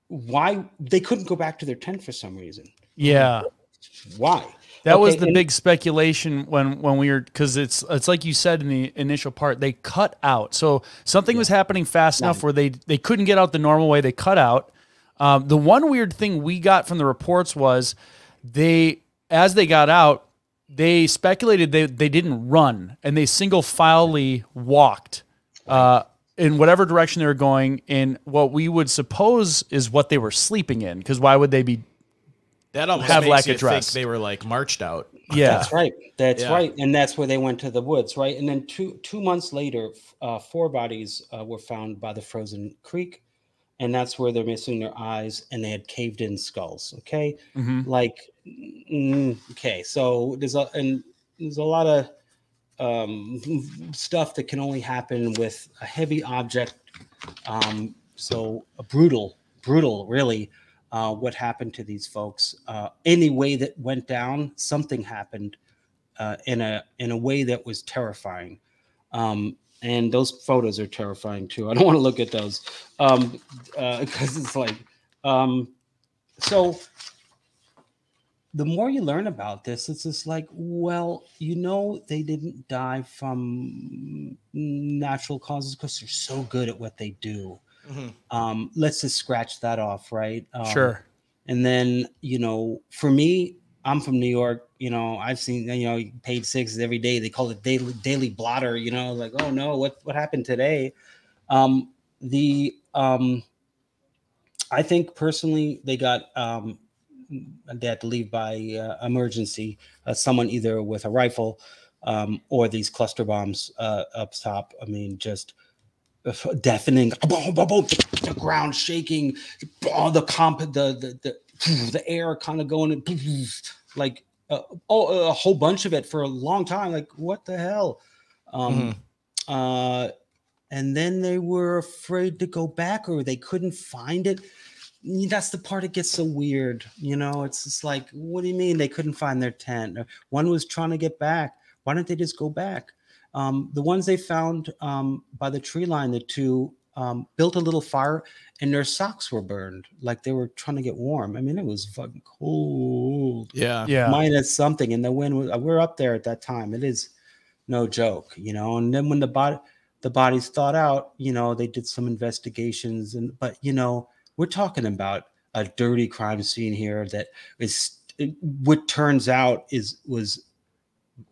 why they couldn't go back to their tent for some reason? Yeah. Why? That okay, was the big speculation when when we were, because it's it's like you said in the initial part, they cut out. So something yeah. was happening fast yeah. enough where they they couldn't get out the normal way. They cut out. Um, the one weird thing we got from the reports was they, as they got out, they speculated they they didn't run, and they single filely walked uh, in whatever direction they were going in what we would suppose is what they were sleeping in, because why would they be? That almost have makes lack of dress. Think they were like marched out. Yeah, that's right. That's yeah. right. And that's where they went to the woods. Right. And then two, two months later, uh, four bodies uh, were found by the frozen creek. And that's where they're missing their eyes, and they had caved in skulls. OK, mm-hmm. like. Mm, OK, so there's a, and there's a lot of um, stuff that can only happen with a heavy object. Um, so a brutal, brutal, really. Uh, what happened to these folks? Uh, any way that went down, something happened uh, in a in a way that was terrifying, um, and those photos are terrifying too. I don't want to look at those because um, uh, it's like um, so. The more you learn about this, it's just like, well, you know, they didn't die from natural causes because they're so good at what they do. Mm-hmm. Um, let's just scratch that off, right? Um, sure. And then, you know, for me, I'm from New York. You know, I've seen, you know, Page Six is every day. They call it daily daily blotter. You know, like, oh no, what what happened today? Um, the um, I think personally, they got um, they had to leave by uh, emergency. Uh, someone either with a rifle um, or these cluster bombs uh, up top. I mean, just. Deafening, the ground shaking, all the comp, the the the, the air kind of going like uh, oh, a whole bunch of it for a long time. Like, what the hell? Um, mm-hmm. uh, and then they were afraid to go back, or they couldn't find it. That's the part that gets so weird. You know, it's just like, what do you mean they couldn't find their tent? One was trying to get back. Why don't they just go back? Um, the ones they found um, by the tree line, the two um, built a little fire, and their socks were burned, like they were trying to get warm. I mean, it was fucking cold. Yeah, yeah. Minus something, and the wind was, we're up there at that time. It is no joke, you know. And then when the body, the bodies thawed out, you know, they did some investigations, and but you know, we're talking about a dirty crime scene here that is, what turns out is was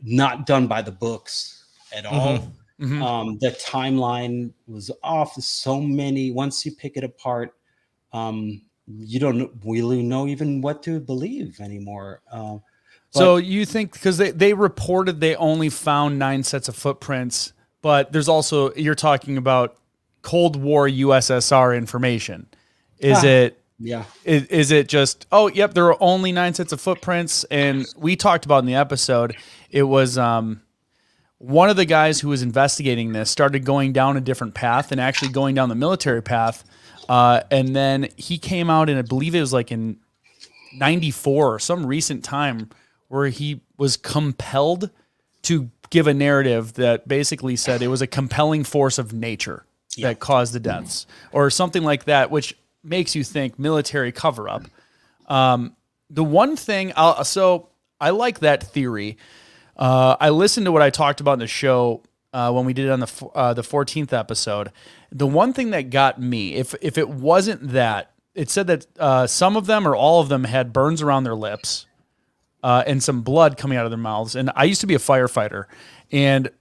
not done by the books. At all. Mm-hmm. Mm-hmm. Um, the timeline was off. So many, once you pick it apart, um, you don't really know even what to believe anymore. Uh, so you think, because they, they reported they only found nine sets of footprints, but there's also, you're talking about Cold War U S S R information. Is ah, it, yeah. Is, is it just, oh, yep, there are only nine sets of footprints. And we talked about in the episode, it was, um, one of the guys who was investigating this started going down a different path and actually going down the military path. Uh, and then he came out in, I believe it was like in ninety-four or some recent time, where he was compelled to give a narrative that basically said it was a compelling force of nature yeah. that caused the deaths or something like that, which makes you think military cover up. Um, the one thing I'll, so I like that theory. Uh, I listened to what I talked about in the show uh, when we did it on the uh, the fourteenth episode. The one thing that got me, if if it wasn't that, it said that uh, some of them or all of them had burns around their lips uh, and some blood coming out of their mouths. And I used to be a firefighter, and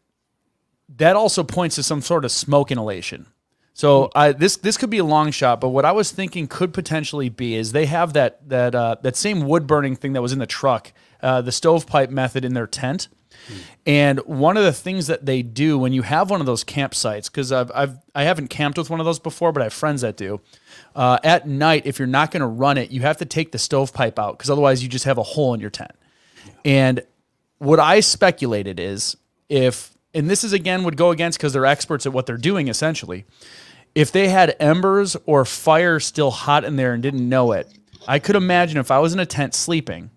that also points to some sort of smoke inhalation. So I, this this could be a long shot, but what I was thinking could potentially be is they have that that uh, that same wood burning thing that was in the truck, uh, the stovepipe method in their tent. Mm. And one of the things that they do when you have one of those campsites, because I've, I've I haven't camped with one of those before, but I have friends that do. Uh, at night, if you're not going to run it, you have to take the stovepipe out because otherwise you just have a hole in your tent. Yeah. And what I speculated is if. And this is, again, would go against because they're experts at what they're doing, essentially. If they had embers or fire still hot in there and didn't know it, I could imagine if I was in a tent sleeping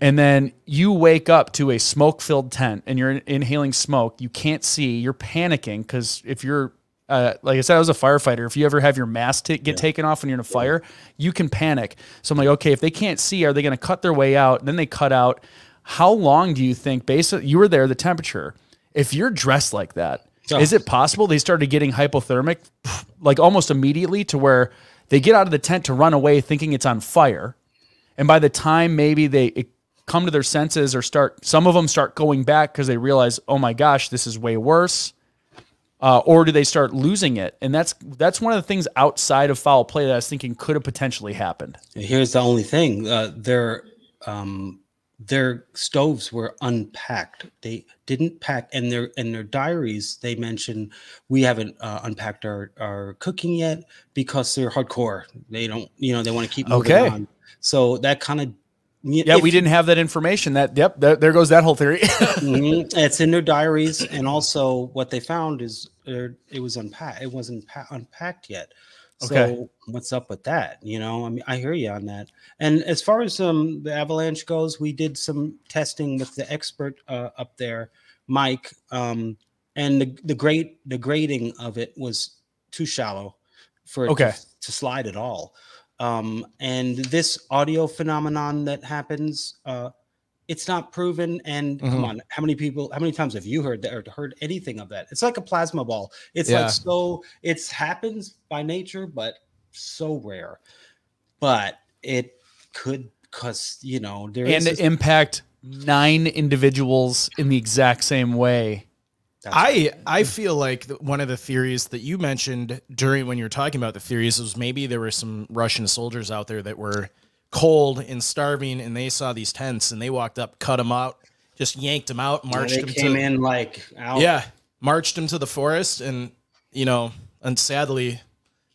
and then you wake up to a smoke-filled tent and you're in inhaling smoke, you can't see, you're panicking because if you're, uh, like I said, I was a firefighter. If you ever have your mask get yeah. taken off when you're in a fire, you can panic. So I'm like, okay, if they can't see, are they going to cut their way out? And then they cut out. How long do you think, based on, you were there, the temperature, if you're dressed like that, oh. is it possible they started getting hypothermic like almost immediately to where they get out of the tent to run away thinking it's on fire? And by the time maybe they come to their senses or start, some of them start going back because they realize, oh my gosh, this is way worse. Uh, or do they start losing it? And that's that's one of the things outside of foul play that I was thinking could have potentially happened. Here's the only thing. Uh, they're... Um... Their stoves were unpacked. They didn't pack, and their in their diaries they mention we haven't uh, unpacked our our cooking yet because they're hardcore. They don't, you know, they want to keep moving okay. on. So that kind of yeah, if, we didn't have that information. That yep, that, there goes that whole theory. mm-hmm. It's in their diaries, and also what they found is it was unpacked. It wasn't unpacked yet. So okay. what's up with that? You know, I mean, I hear you on that. And as far as um, the avalanche goes, we did some testing with the expert uh, up there, Mike, um, and the the grade the grading of it was too shallow for it okay. to, to slide at all. Um, and this audio phenomenon that happens, uh, it's not proven. And mm-hmm. come on, how many people? How many times have you heard that or heard anything of that? It's like a plasma ball. It's yeah. like so. It happens by nature, but so rare. But it could, cause you know there and is this impact nine individuals in the exact same way. That's I I feel like one of the theories that you mentioned during when you were talking about the theories was maybe there were some Russian soldiers out there that were cold and starving, and they saw these tents and they walked up, cut them out, just yanked them out, marched yeah, them came to, in like out. yeah, marched them to the forest, and you know, and sadly,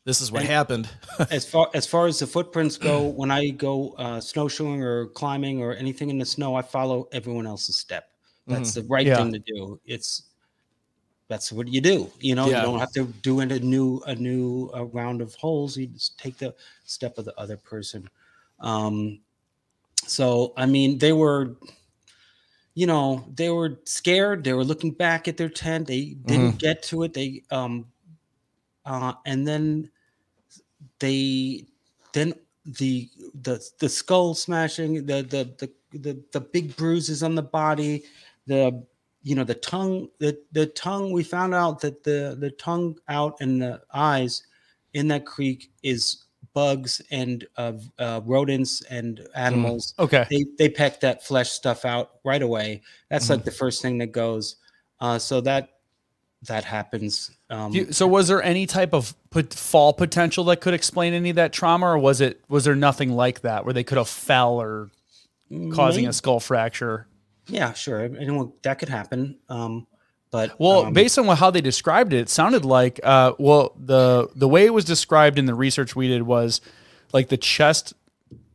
this is what and happened. as far as far as the footprints go, when I go uh, snowshoeing or climbing or anything in the snow, I follow everyone else's step. That's mm-hmm. the right yeah. thing to do. It's that's what you do. You know, yeah. you don't have to do a new a new uh, round of holes. You just take the step of the other person. Um, so, I mean, they were, you know, they were scared. They were looking back at their tent. They didn't mm. get to it. They, um, uh, and then they, then the, the, the skull smashing, the, the, the, the, the big bruises on the body, the, you know, the tongue, the, the tongue, we found out that the, the tongue out and the eyes in that creek is bugs and uh, uh, rodents and animals. Mm, okay. They, they peck that flesh stuff out right away. That's mm. like the first thing that goes. Uh, so that that happens. Um, you, so was there any type of put fall potential that could explain any of that trauma, or was it was there nothing like that where they could have fell or causing maybe. a skull fracture? Yeah, sure. Anyone, that could happen. Um, But, well, um, based on what, how they described it, it sounded like, uh, well, the the way it was described in the research we did was like the chest,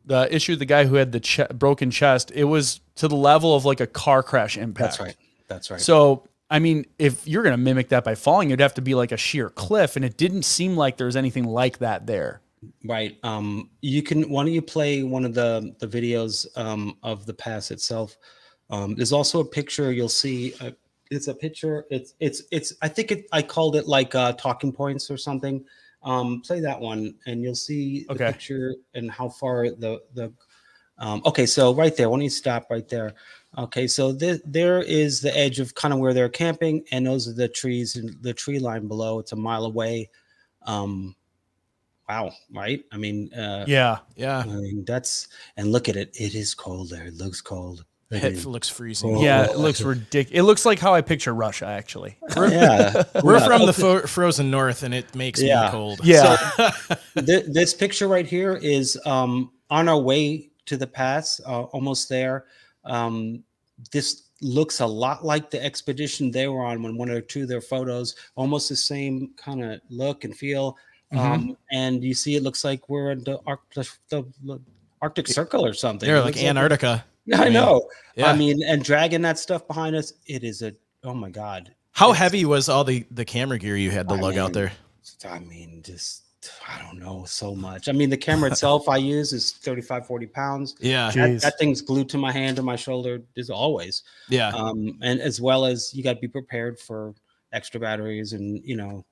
the issue, the guy who had the che broken chest, it was to the level of like a car crash impact. That's right. That's right. So, I mean, if you're going to mimic that by falling, it'd have to be like a sheer cliff. And it didn't seem like there was anything like that there. Right. Um, you can, why don't you play one of the, the videos um, of the pass itself? Um, there's also a picture you'll see. Uh, It's a picture. It's it's it's. I think it. I called it like uh, talking points or something. Um, play that one, and you'll see okay. the picture and how far the the. Um, okay, so right there. Why don't you stop right there? Okay, so th there is the edge of kind of where they're camping, and those are the trees and the tree line below. It's a mile away. Um, wow, right? I mean, uh, yeah, yeah. I mean, that's and look at it. It is cold there. It looks cold. It looks freezing. Oh, yeah, it looks ridiculous. It looks like how I picture Russia, actually. We're, yeah, we're yeah. from the fo frozen north, and it makes yeah. me cold. Yeah. So, th this picture right here is um, on our way to the pass, uh, almost there. Um, this looks a lot like the expedition they were on when one or two of their photos, almost the same kind of look and feel. Mm-hmm. um, and you see, it looks like we're in the, Ar the, the Arctic Circle or something. Yeah, like Antarctica. Like I know. Yeah. I mean, and dragging that stuff behind us, it is a, oh my God. How it's, heavy was all the, the camera gear you had to I lug mean, out there? I mean, just, I don't know, so much. I mean, the camera itself I use is thirty-five, forty pounds. Yeah. That, that thing's glued to my hand and my shoulder as always. Yeah. Um, and as well as you got to be prepared for extra batteries and, you know,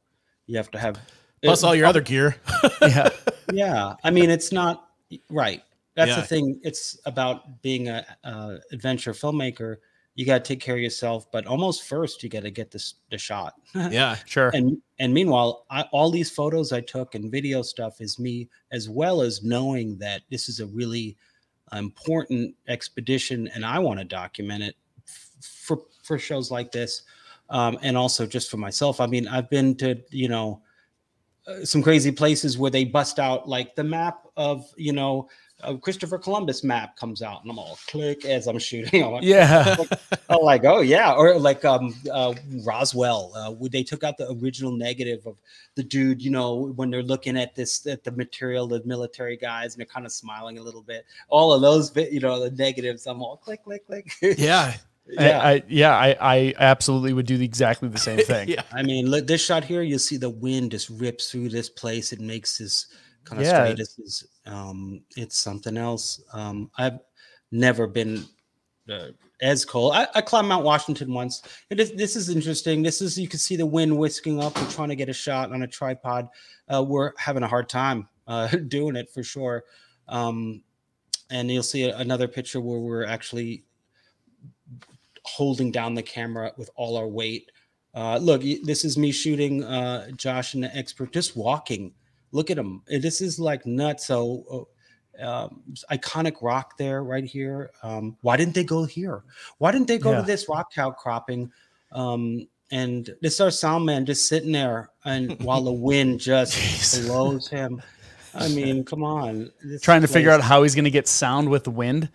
you have to have. Plus it, all your uh, other gear. Yeah. Yeah. I mean, it's not right. That's yeah. the thing. It's about being a, a adventure filmmaker. You got to take care of yourself, but almost first you got to get this the shot. Yeah, sure. And and meanwhile, I, all these photos I took and video stuff is me, as well as knowing that this is a really important expedition, and I want to document it for for shows like this, um, and also just for myself. I mean, I've been to you know uh, some crazy places where they bust out like the map of you know. A Christopher Columbus map comes out, and I'm all click as I'm shooting. I'm like, yeah, I'm like oh yeah, or like um, uh, Roswell. Uh, they took out the original negative of the dude. You know, when they're looking at this at the material, the military guys, and they're kind of smiling a little bit. All of those, you know, the negatives. I'm all click, click, click. Yeah. Yeah, I, I, yeah, I, I absolutely would do exactly the same thing. Yeah. I mean, look, this shot here. You see the wind just rips through this place. It makes this. Kind of yeah. straightest, um, it's something else. Um, I've never been uh, as cold. I, I climbed Mount Washington once. It is, this is interesting. This is, you can see the wind whisking up. We're trying to get a shot on a tripod. Uh, we're having a hard time uh, doing it for sure. Um, and you'll see another picture where we're actually holding down the camera with all our weight. Uh, look, this is me shooting uh, Josh and the expert just walking. Look at him. This is like nuts. So um, iconic rock there, right here. Um, why didn't they go here? Why didn't they go yeah. to this rock outcropping? Um, and this is our sound man just sitting there, and while the wind just Jeez. blows him. I mean, come on. This Trying to place. figure out how he's going to get sound with the wind.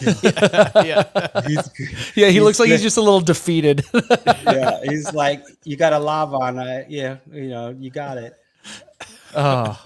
Yeah. yeah. He's, yeah, he he's, looks like he's just a little defeated. Yeah, he's like, you got a lava on it. Yeah, you know, you got it. Oh,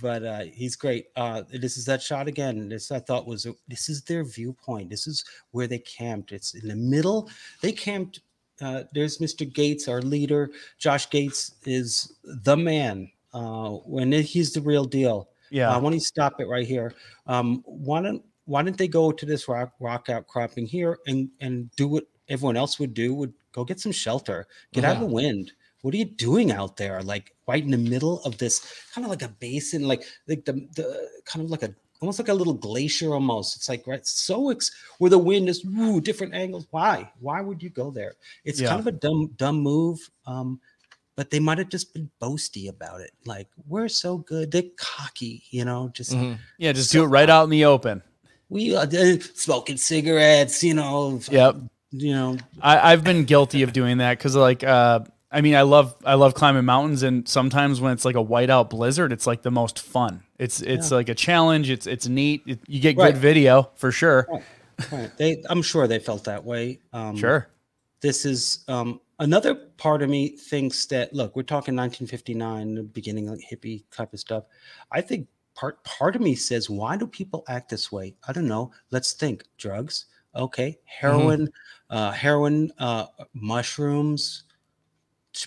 but uh, he's great. Uh, this is that shot again. This I thought was a, this is their viewpoint. This is where they camped. It's in the middle. They camped. Uh, there's Mister Gates, our leader. Josh Gates is the man. Uh, when it, he's the real deal. Yeah. Uh, why don't you stop it right here? Um, why don't Why didn't they go to this rock rock outcropping here and and do what everyone else would do? Would go get some shelter. Get yeah. out of the wind. What are you doing out there? Like right in the middle of this kind of like a basin, like like the, the kind of like a almost like a little glacier almost. It's like right so it's where the wind is woo, different angles. Why? Why would you go there? It's yeah. kind of a dumb dumb move. Um, but they might have just been boasty about it. Like we're so good, they're cocky, you know. Just mm-hmm. yeah, just so do it right out in the open. We are uh, smoking cigarettes, you know. Yep. Um, you know, I, I've been guilty of doing that because like. Uh, I mean, I love I love climbing mountains, and sometimes when it's like a whiteout blizzard, it's like the most fun. It's it's yeah. like a challenge. It's it's neat. It, you get right. good video for sure. Right. Right. They, I'm sure they felt that way. Um, sure. This is um, another part of me thinks that look, we're talking nineteen fifty-nine, the beginning like hippie type of stuff. I think part part of me says, why do people act this way? I don't know. Let's think. Drugs, okay, heroin, mm-hmm. uh, heroin, uh, mushrooms.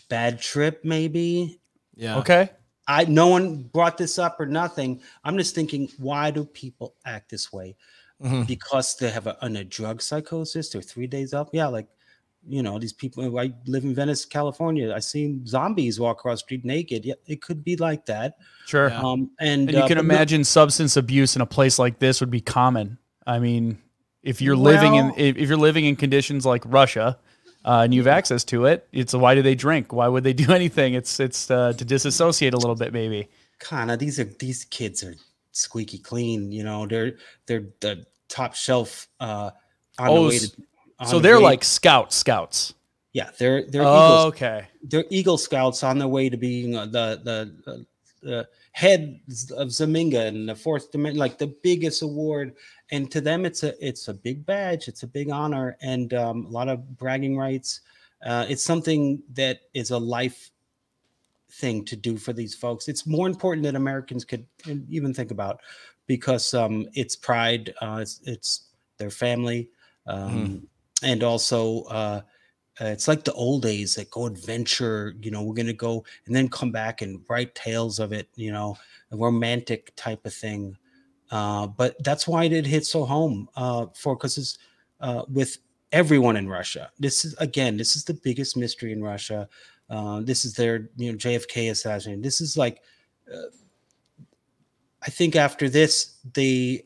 Bad trip, maybe. Yeah. Okay. I no one brought this up or nothing. I'm just thinking, why do people act this way? Mm-hmm. Because they have a, an, a drug psychosis. They're three days up. Yeah, like you know, these people. I live in Venice, California. I see zombies walk across the street naked. Yeah, it could be like that. Sure. Yeah. Um, and, and you uh, can imagine substance abuse in a place like this would be common. I mean, if you're well, living in if you're living in conditions like Russia. Uh, and you have access to it. It's why do they drink? Why would they do anything? It's it's uh, to disassociate a little bit, maybe. Kinda. These are these kids are squeaky clean. You know, they're they're the top shelf uh, on oh, the way to, on so the they're way. like scout scouts. Yeah, they're they're oh, Eagle, okay. They're Eagle Scouts on their way to being uh, the the. Uh, the head of Zeminga and the fourth dimension, like the biggest award. And to them, it's a it's a big badge. It's a big honor and um, a lot of bragging rights. Uh, it's something that is a life thing to do for these folks. It's more important than Americans could even think about because um, it's pride. Uh, it's, it's their family. Um, mm. And also, uh, Uh, it's like the old days, like go adventure, you know, we're going to go and then come back and write tales of it, you know, a romantic type of thing. Uh, but that's why it hit so home uh, for, because it's uh, with everyone in Russia. This is, again, this is the biggest mystery in Russia. Uh, this is their, you know, J F K assassination. This is like, uh, I think after this, they,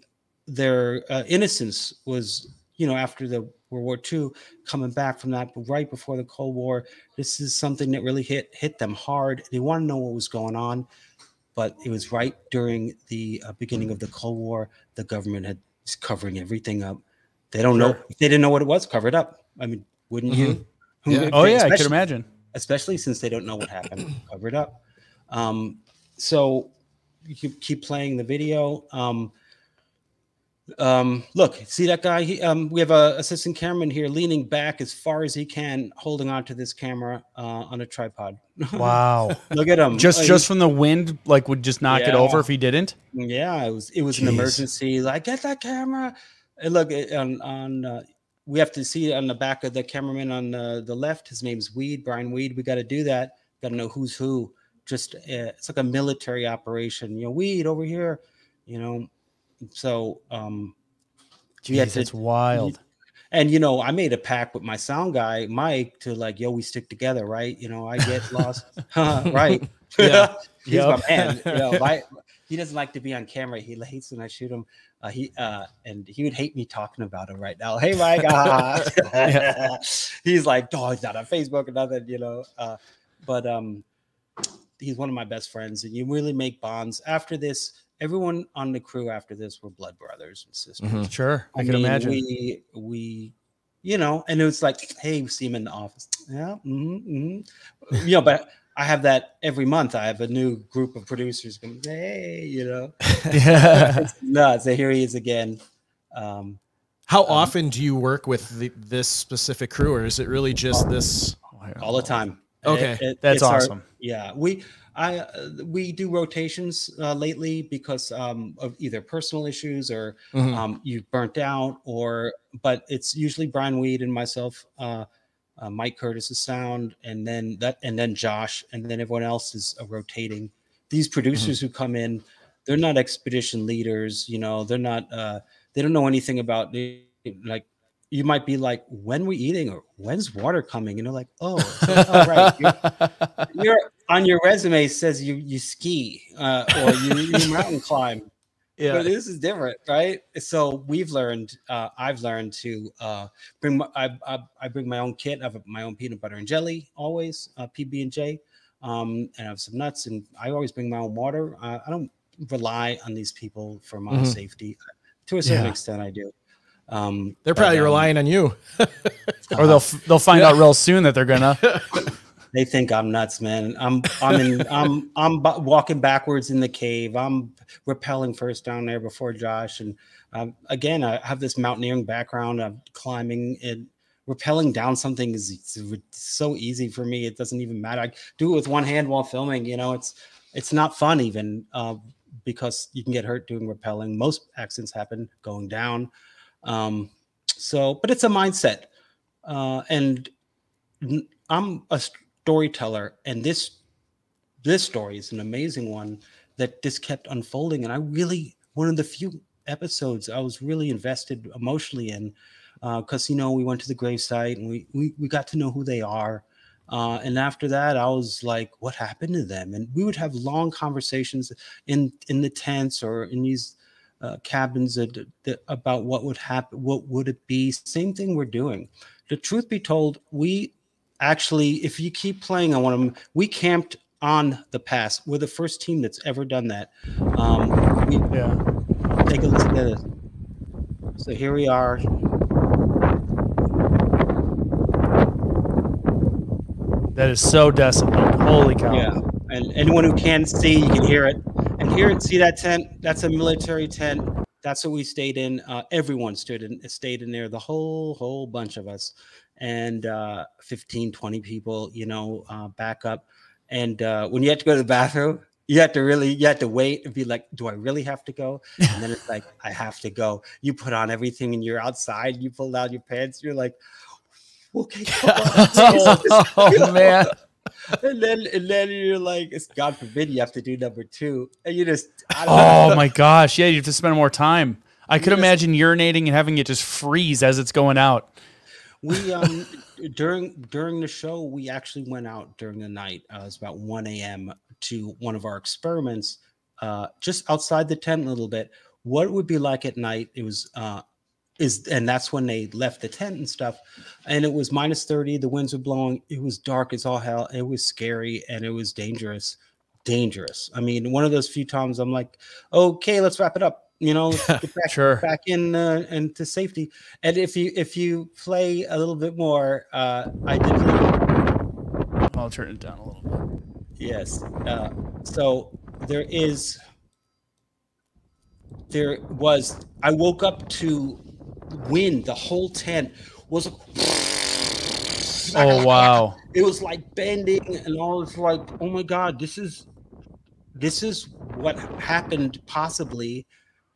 their uh, innocence was, you know, after the World War Two, coming back from that, but right before the Cold War, this is something that really hit hit them hard. They want to know what was going on, but it was right during the uh, beginning of the Cold War. The government had was covering everything up. They don't sure. know. They didn't know what it was covered up. I mean, wouldn't mm-hmm. you? Yeah. Who, oh yeah, I could imagine. Especially since they don't know what happened, covered up. Um, so you keep playing the video. Um, um look, see that guy, he, um we have a assistant cameraman here leaning back as far as he can, holding on to this camera uh on a tripod. Wow. Look at him, just uh, just from the wind, like would just knock yeah. it over if he didn't. Yeah, it was it was Jeez. An emergency, like get that camera. And look on on uh, we have to see on the back of the cameraman on the, the left, his name's Weed, Brian Weed. We got to do that, got to know who's who. Just uh, it's like a military operation, you know, Weed over here, you know. So, um, Jeez, to, it's wild. And, you know, I made a pact with my sound guy, Mike, to like, yo, we stick together, right? You know, I get lost, right? Yeah. He's yep. my man. You know, my, he doesn't like to be on camera. He hates when I shoot him. Uh, he uh, and he would hate me talking about him right now. Hey, Mike. Uh, he's like, oh, he's not on Facebook or nothing, you know. Uh, but um, he's one of my best friends, and you really make bonds after this. Everyone on the crew after this were blood brothers and sisters. Mm-hmm. Sure, I, I can mean, imagine. We, we, you know, and it was like, hey, we see him in the office. Yeah, mm-hmm, mm-hmm. You know, but I have that every month. I have a new group of producers going, hey, you know. Yeah. No, so here he is again. Um, How um, often do you work with the, this specific crew, or is it really just all this? All the time. Okay, it, it, that's awesome. Our, yeah, we... I uh, we do rotations uh, lately because um, of either personal issues or mm-hmm. um, you've burnt out, or but it's usually Brian Weed and myself, uh, uh, Mike Curtis's sound, and then that, and then Josh, and then everyone else is uh, rotating. These producers mm-hmm. who come in, they're not expedition leaders, you know. They're not. Uh, they don't know anything about like. You might be like, when are we eating or when's water coming? And they're like, oh, all right. You're, you're on your resume says you you ski uh, or you, you mountain climb. Yeah, but this is different, right? So we've learned. Uh, I've learned to uh, bring. My, I, I I bring my own kit. I have my own peanut butter and jelly always, uh, P B and J, um, and I have some nuts. And I always bring my own water. Uh, I don't rely on these people for my mm-hmm. safety. To a certain yeah. extent, I do. Um, they're probably but, um, relying on you, or they'll they'll find yeah. out real soon that they're gonna. They think I'm nuts, man. I'm I'm in, I'm I'm walking backwards in the cave. I'm rappelling first down there before Josh, and um, again, I have this mountaineering background. I'm climbing and rappelling down something is so easy for me. It doesn't even matter. I do it with one hand while filming. You know, it's it's not fun even uh, because you can get hurt doing rappelling. Most accidents happen going down. Um, so, but it's a mindset, uh, and I'm a storyteller, and this, this story is an amazing one that just kept unfolding. And I really, one of the few episodes I was really invested emotionally in, uh, cause you know, we went to the gravesite and we, we, we got to know who they are. Uh, and after that, I was like, what happened to them? And we would have long conversations in, in the tents or in these, Uh, cabins uh, about what would happen, what would it be? Same thing we're doing. The truth be told, we actually, if you keep playing on one of them, we camped on the pass. We're the first team that's ever done that. Um, we, yeah. Take a listen to this. So here we are. That is so desolate. Holy cow. Yeah. And anyone who can see, you can hear it. And here, it, see that tent? That's a military tent. That's what we stayed in. Uh, everyone stood in, stayed in there, the whole, whole bunch of us. And uh, fifteen, twenty people, you know, uh, back up. And uh, when you had to go to the bathroom, you had to really, you had to wait and be like, do I really have to go? And then it's like, I have to go. You put on everything and you're outside. You pull down your pants. You're like, okay. Oh, man. And then, and then you're like, it's God forbid you have to do number two, and you just. I don't oh know. My gosh! Yeah, you have to spend more time. I you could just, imagine urinating and having it just freeze as it's going out. We um during during the show, we actually went out during the night. Uh, it was about one A M to one of our experiments, uh, just outside the tent a little bit. What it would be like at night? It was. Uh, Is and that's when they left the tent and stuff, and it was minus thirty. The winds were blowing. It was dark as all hell. It was scary and it was dangerous, dangerous. I mean, one of those few times I'm like, okay, let's wrap it up. You know, get back, sure. back in uh, and to safety. And if you if you play a little bit more, uh, I did. I'll turn it down a little bit. Yes. Uh, so there is. There was. I woke up to. Wind, the whole tent was oh wow it was like bending and all. It's like, oh my god, this is this is what happened possibly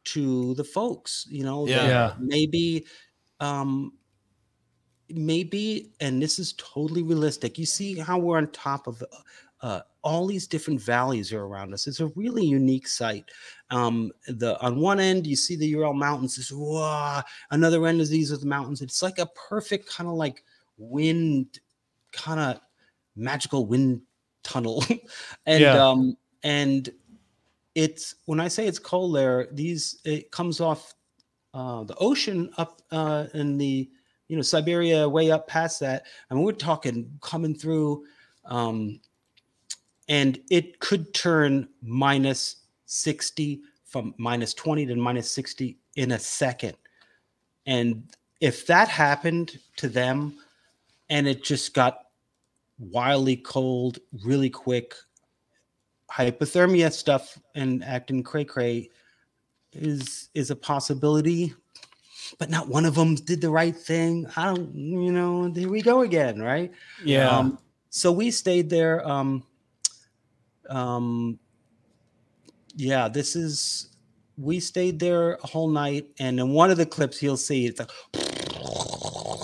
to the folks, you know. Yeah, maybe um maybe and this is totally realistic. You see how we're on top of uh all these different valleys are around us. It's a really unique site. Um, the on one end, you see the Ural Mountains. It's, wow. Another end is these are the mountains. It's like a perfect kind of like wind, kind of magical wind tunnel. and yeah. um, and it's when I say it's cold there, these it comes off uh, the ocean up uh, in the you know Siberia way up past that. I mean, we're talking coming through. Um, And it could turn minus sixty from minus twenty to minus sixty in a second. And if that happened to them and it just got wildly cold really quick, hypothermia stuff and acting cray cray is is a possibility. But not one of them did the right thing. I don't, you know, here we go again, right? Yeah. Um, so we stayed there. Um, Um, yeah, this is, we stayed there a whole night. And in one of the clips you'll see, it's like,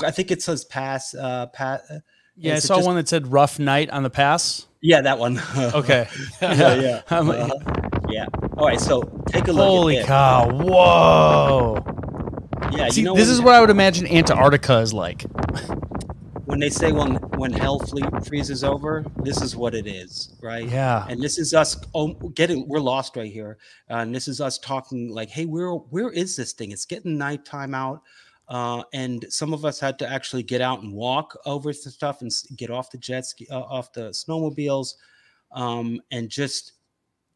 I think it says pass, uh, pass. Yeah. I saw just, one that said rough night on the pass. Yeah. That one. Okay. yeah. Yeah. Uh, yeah. All right. So take a look. Holy cow. Whoa. Yeah. See, you know, this is what I would imagine Antarctica is like. When they say when when hell freezes over, this is what it is, right? Yeah. And this is us oh, getting we're lost right here, uh, and this is us talking like, hey, where where is this thing? It's getting nighttime out, uh, and some of us had to actually get out and walk over to stuff and get off the jet ski, uh, off the snowmobiles, um, and just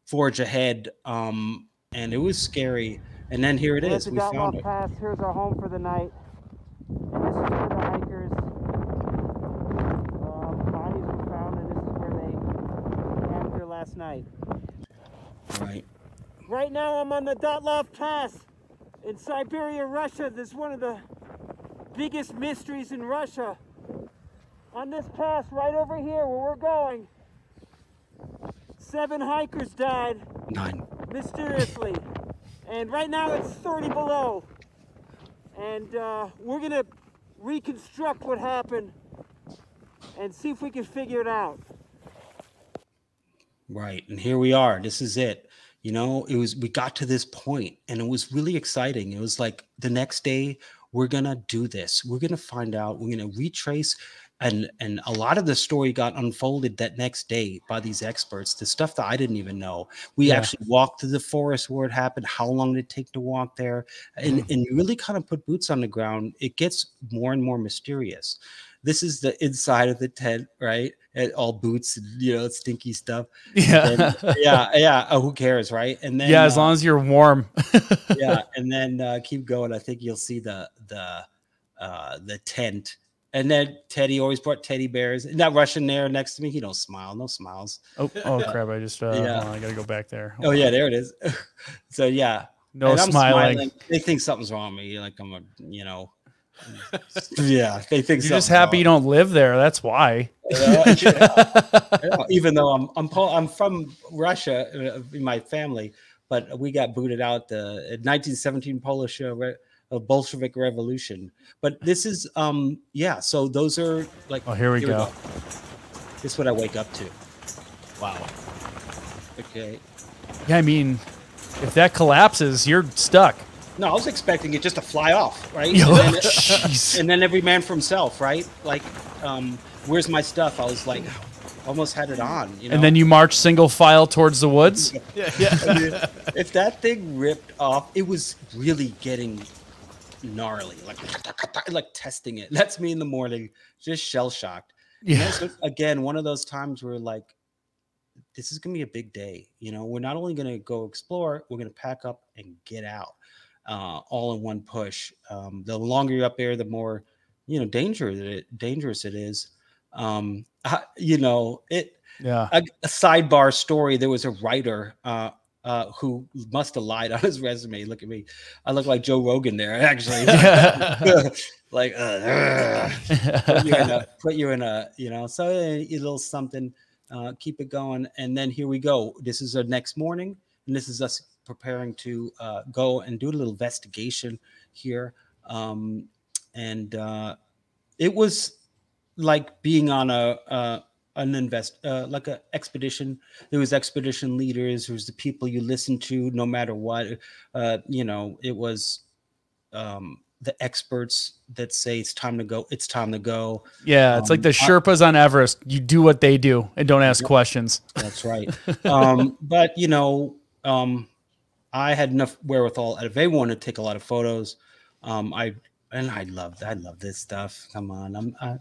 forge ahead. Um, and it was scary. And then here it is. We found it. Pass. Here's our home for the night. And this is for the hikers. Last night. Right. Right now I'm on the Dyatlov Pass in Siberia, Russia. This is one of the biggest mysteries in Russia. On this pass right over here where we're going, seven hikers died. Nine. Mysteriously. And right now it's thirty below. And uh, we're gonna reconstruct what happened and see if we can figure it out. Right. And here we are. This is it. You know, it was, we got to this point and it was really exciting. It was like the next day we're going to do this. We're going to find out, we're going to retrace. And, and a lot of the story got unfolded that next day by these experts, the stuff that I didn't even know. We yeah. actually walked through the forest where it happened. How long did it take to walk there? And, and you really kind of put boots on the ground. It gets more and more mysterious. This is the inside of the tent, right? And all boots, and, you know, stinky stuff. Yeah, and, yeah, yeah. Oh, who cares, right? And then yeah, as uh, long as you're warm. yeah, and then uh, keep going. I think you'll see the the uh, the tent And then Teddy always brought teddy bears. And that Russian there next to me, he don't smile, no smiles. Oh, oh crap! I just uh, yeah. on, I gotta go back there. Hold oh on. Yeah, there it is. So yeah, no and I'm smiling. smiling. They think something's wrong with me. Like I'm a, you know, yeah. They think you're just happy wrong. You don't live there. That's why. Uh, yeah. Even though I'm I'm I'm from Russia, in my family, but we got booted out the nineteen seventeen Polish. Uh, Of Bolshevik Revolution, but this is um yeah. So those are like oh here we, here we go. go. This is what I wake up to. Wow. Okay. Yeah, I mean, if that collapses, you're stuck. No, I was expecting it just to fly off, right? Yo, and, then it, and then every man for himself, right? Like, um, where's my stuff? I was like, almost had it on. You know? And then you march single file towards the woods. Yeah, yeah. I mean, if that thing ripped off, it was really getting gnarly, like like testing it. That's me in the morning, just shell shocked. Yeah. And again, one of those times where like, this is gonna be a big day. You know, we're not only gonna go explore, we're gonna pack up and get out, uh, all in one push. Um, the longer you're up there, the more, you know, dangerous it dangerous it is. Um, I, you know, it. Yeah. A, a sidebar story. There was a writer. Uh, Uh, who must have lied on his resume. Look at me. I look like Joe Rogan there, actually. Like, uh, put you in a, put you in a, you know, so a little something, uh, keep it going. And then here we go. This is our next morning. And this is us preparing to uh, go and do a little investigation here. Um, and uh, it was like being on a, uh, an invest uh, like an expedition. There was expedition leaders, there was the people you listen to no matter what, uh, you know, it was um, the experts that say it's time to go. It's time to go. Yeah. It's um, like the Sherpas I, on Everest. You do what they do and don't ask yeah, questions. That's right. um, but you know, um, I had enough wherewithal out of everyone to take a lot of photos. Um, I, and I loved, I love this stuff. Come on. I'm, I,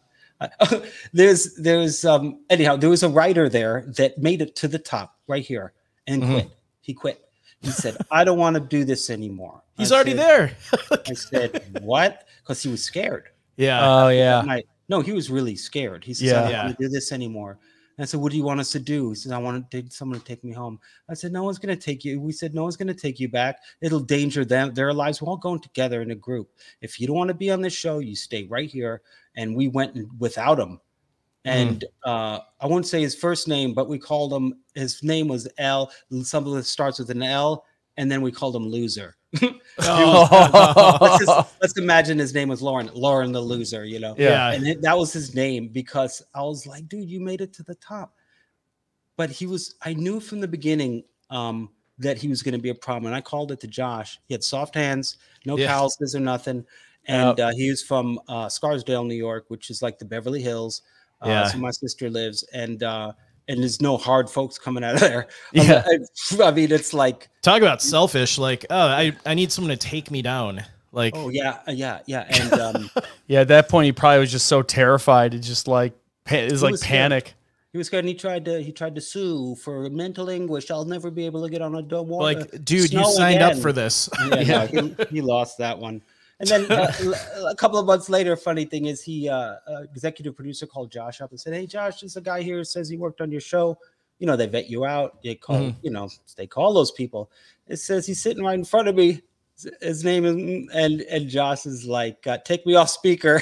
Uh, there's, there's, um, anyhow, there was a writer there that made it to the top right here and mm-hmm. quit. He quit. He said, I don't want to do this anymore. He's I already said, there. I said, what? Because he was scared. Yeah. Uh, oh, yeah. I, no, he was really scared. He said, yeah. I don't yeah. want to do this anymore. And I said, what do you want us to do? He said, I want to, someone to take me home. I said, no one's going to take you. We said, no one's going to take you back. It'll danger them, their lives. We're all going together in a group. If you don't want to be on this show, you stay right here. And we went without him. And mm. uh, I won't say his first name, but we called him, his name was L, something that starts with an L, and then we called him Loser. Oh. let's, just, let's imagine his name was Lauren, Lauren the Loser, you know? Yeah. And it, that was his name because I was like, dude, you made it to the top. But he was, I knew from the beginning um, that he was going to be a problem. And I called it to Josh. He had soft hands, no yeah. calluses or nothing. And uh, he was from uh, Scarsdale, New York, which is like the Beverly Hills. Uh, yeah. So my sister lives, and uh, and there's no hard folks coming out of there. Yeah. I, I mean, it's like talk about selfish. Like, oh, I I need someone to take me down. Like, oh yeah, yeah, yeah. And um, yeah, at that point, he probably was just so terrified. It just like it was like was panic. Scared. He was scared, and he tried to he tried to sue for mental anguish. I'll never be able to get on a door. Like, dude, you signed again. up for this. Yeah, yeah. No, he, he lost that one. And then uh, a couple of months later, funny thing is he, uh, uh, executive producer called Josh up and said, hey, Josh, there's a guy here who says he worked on your show. You know, they vet you out. They call, mm-hmm. you know, they call those people. It says he's sitting right in front of me. His name is, and, and Josh is like, uh, take me off speaker.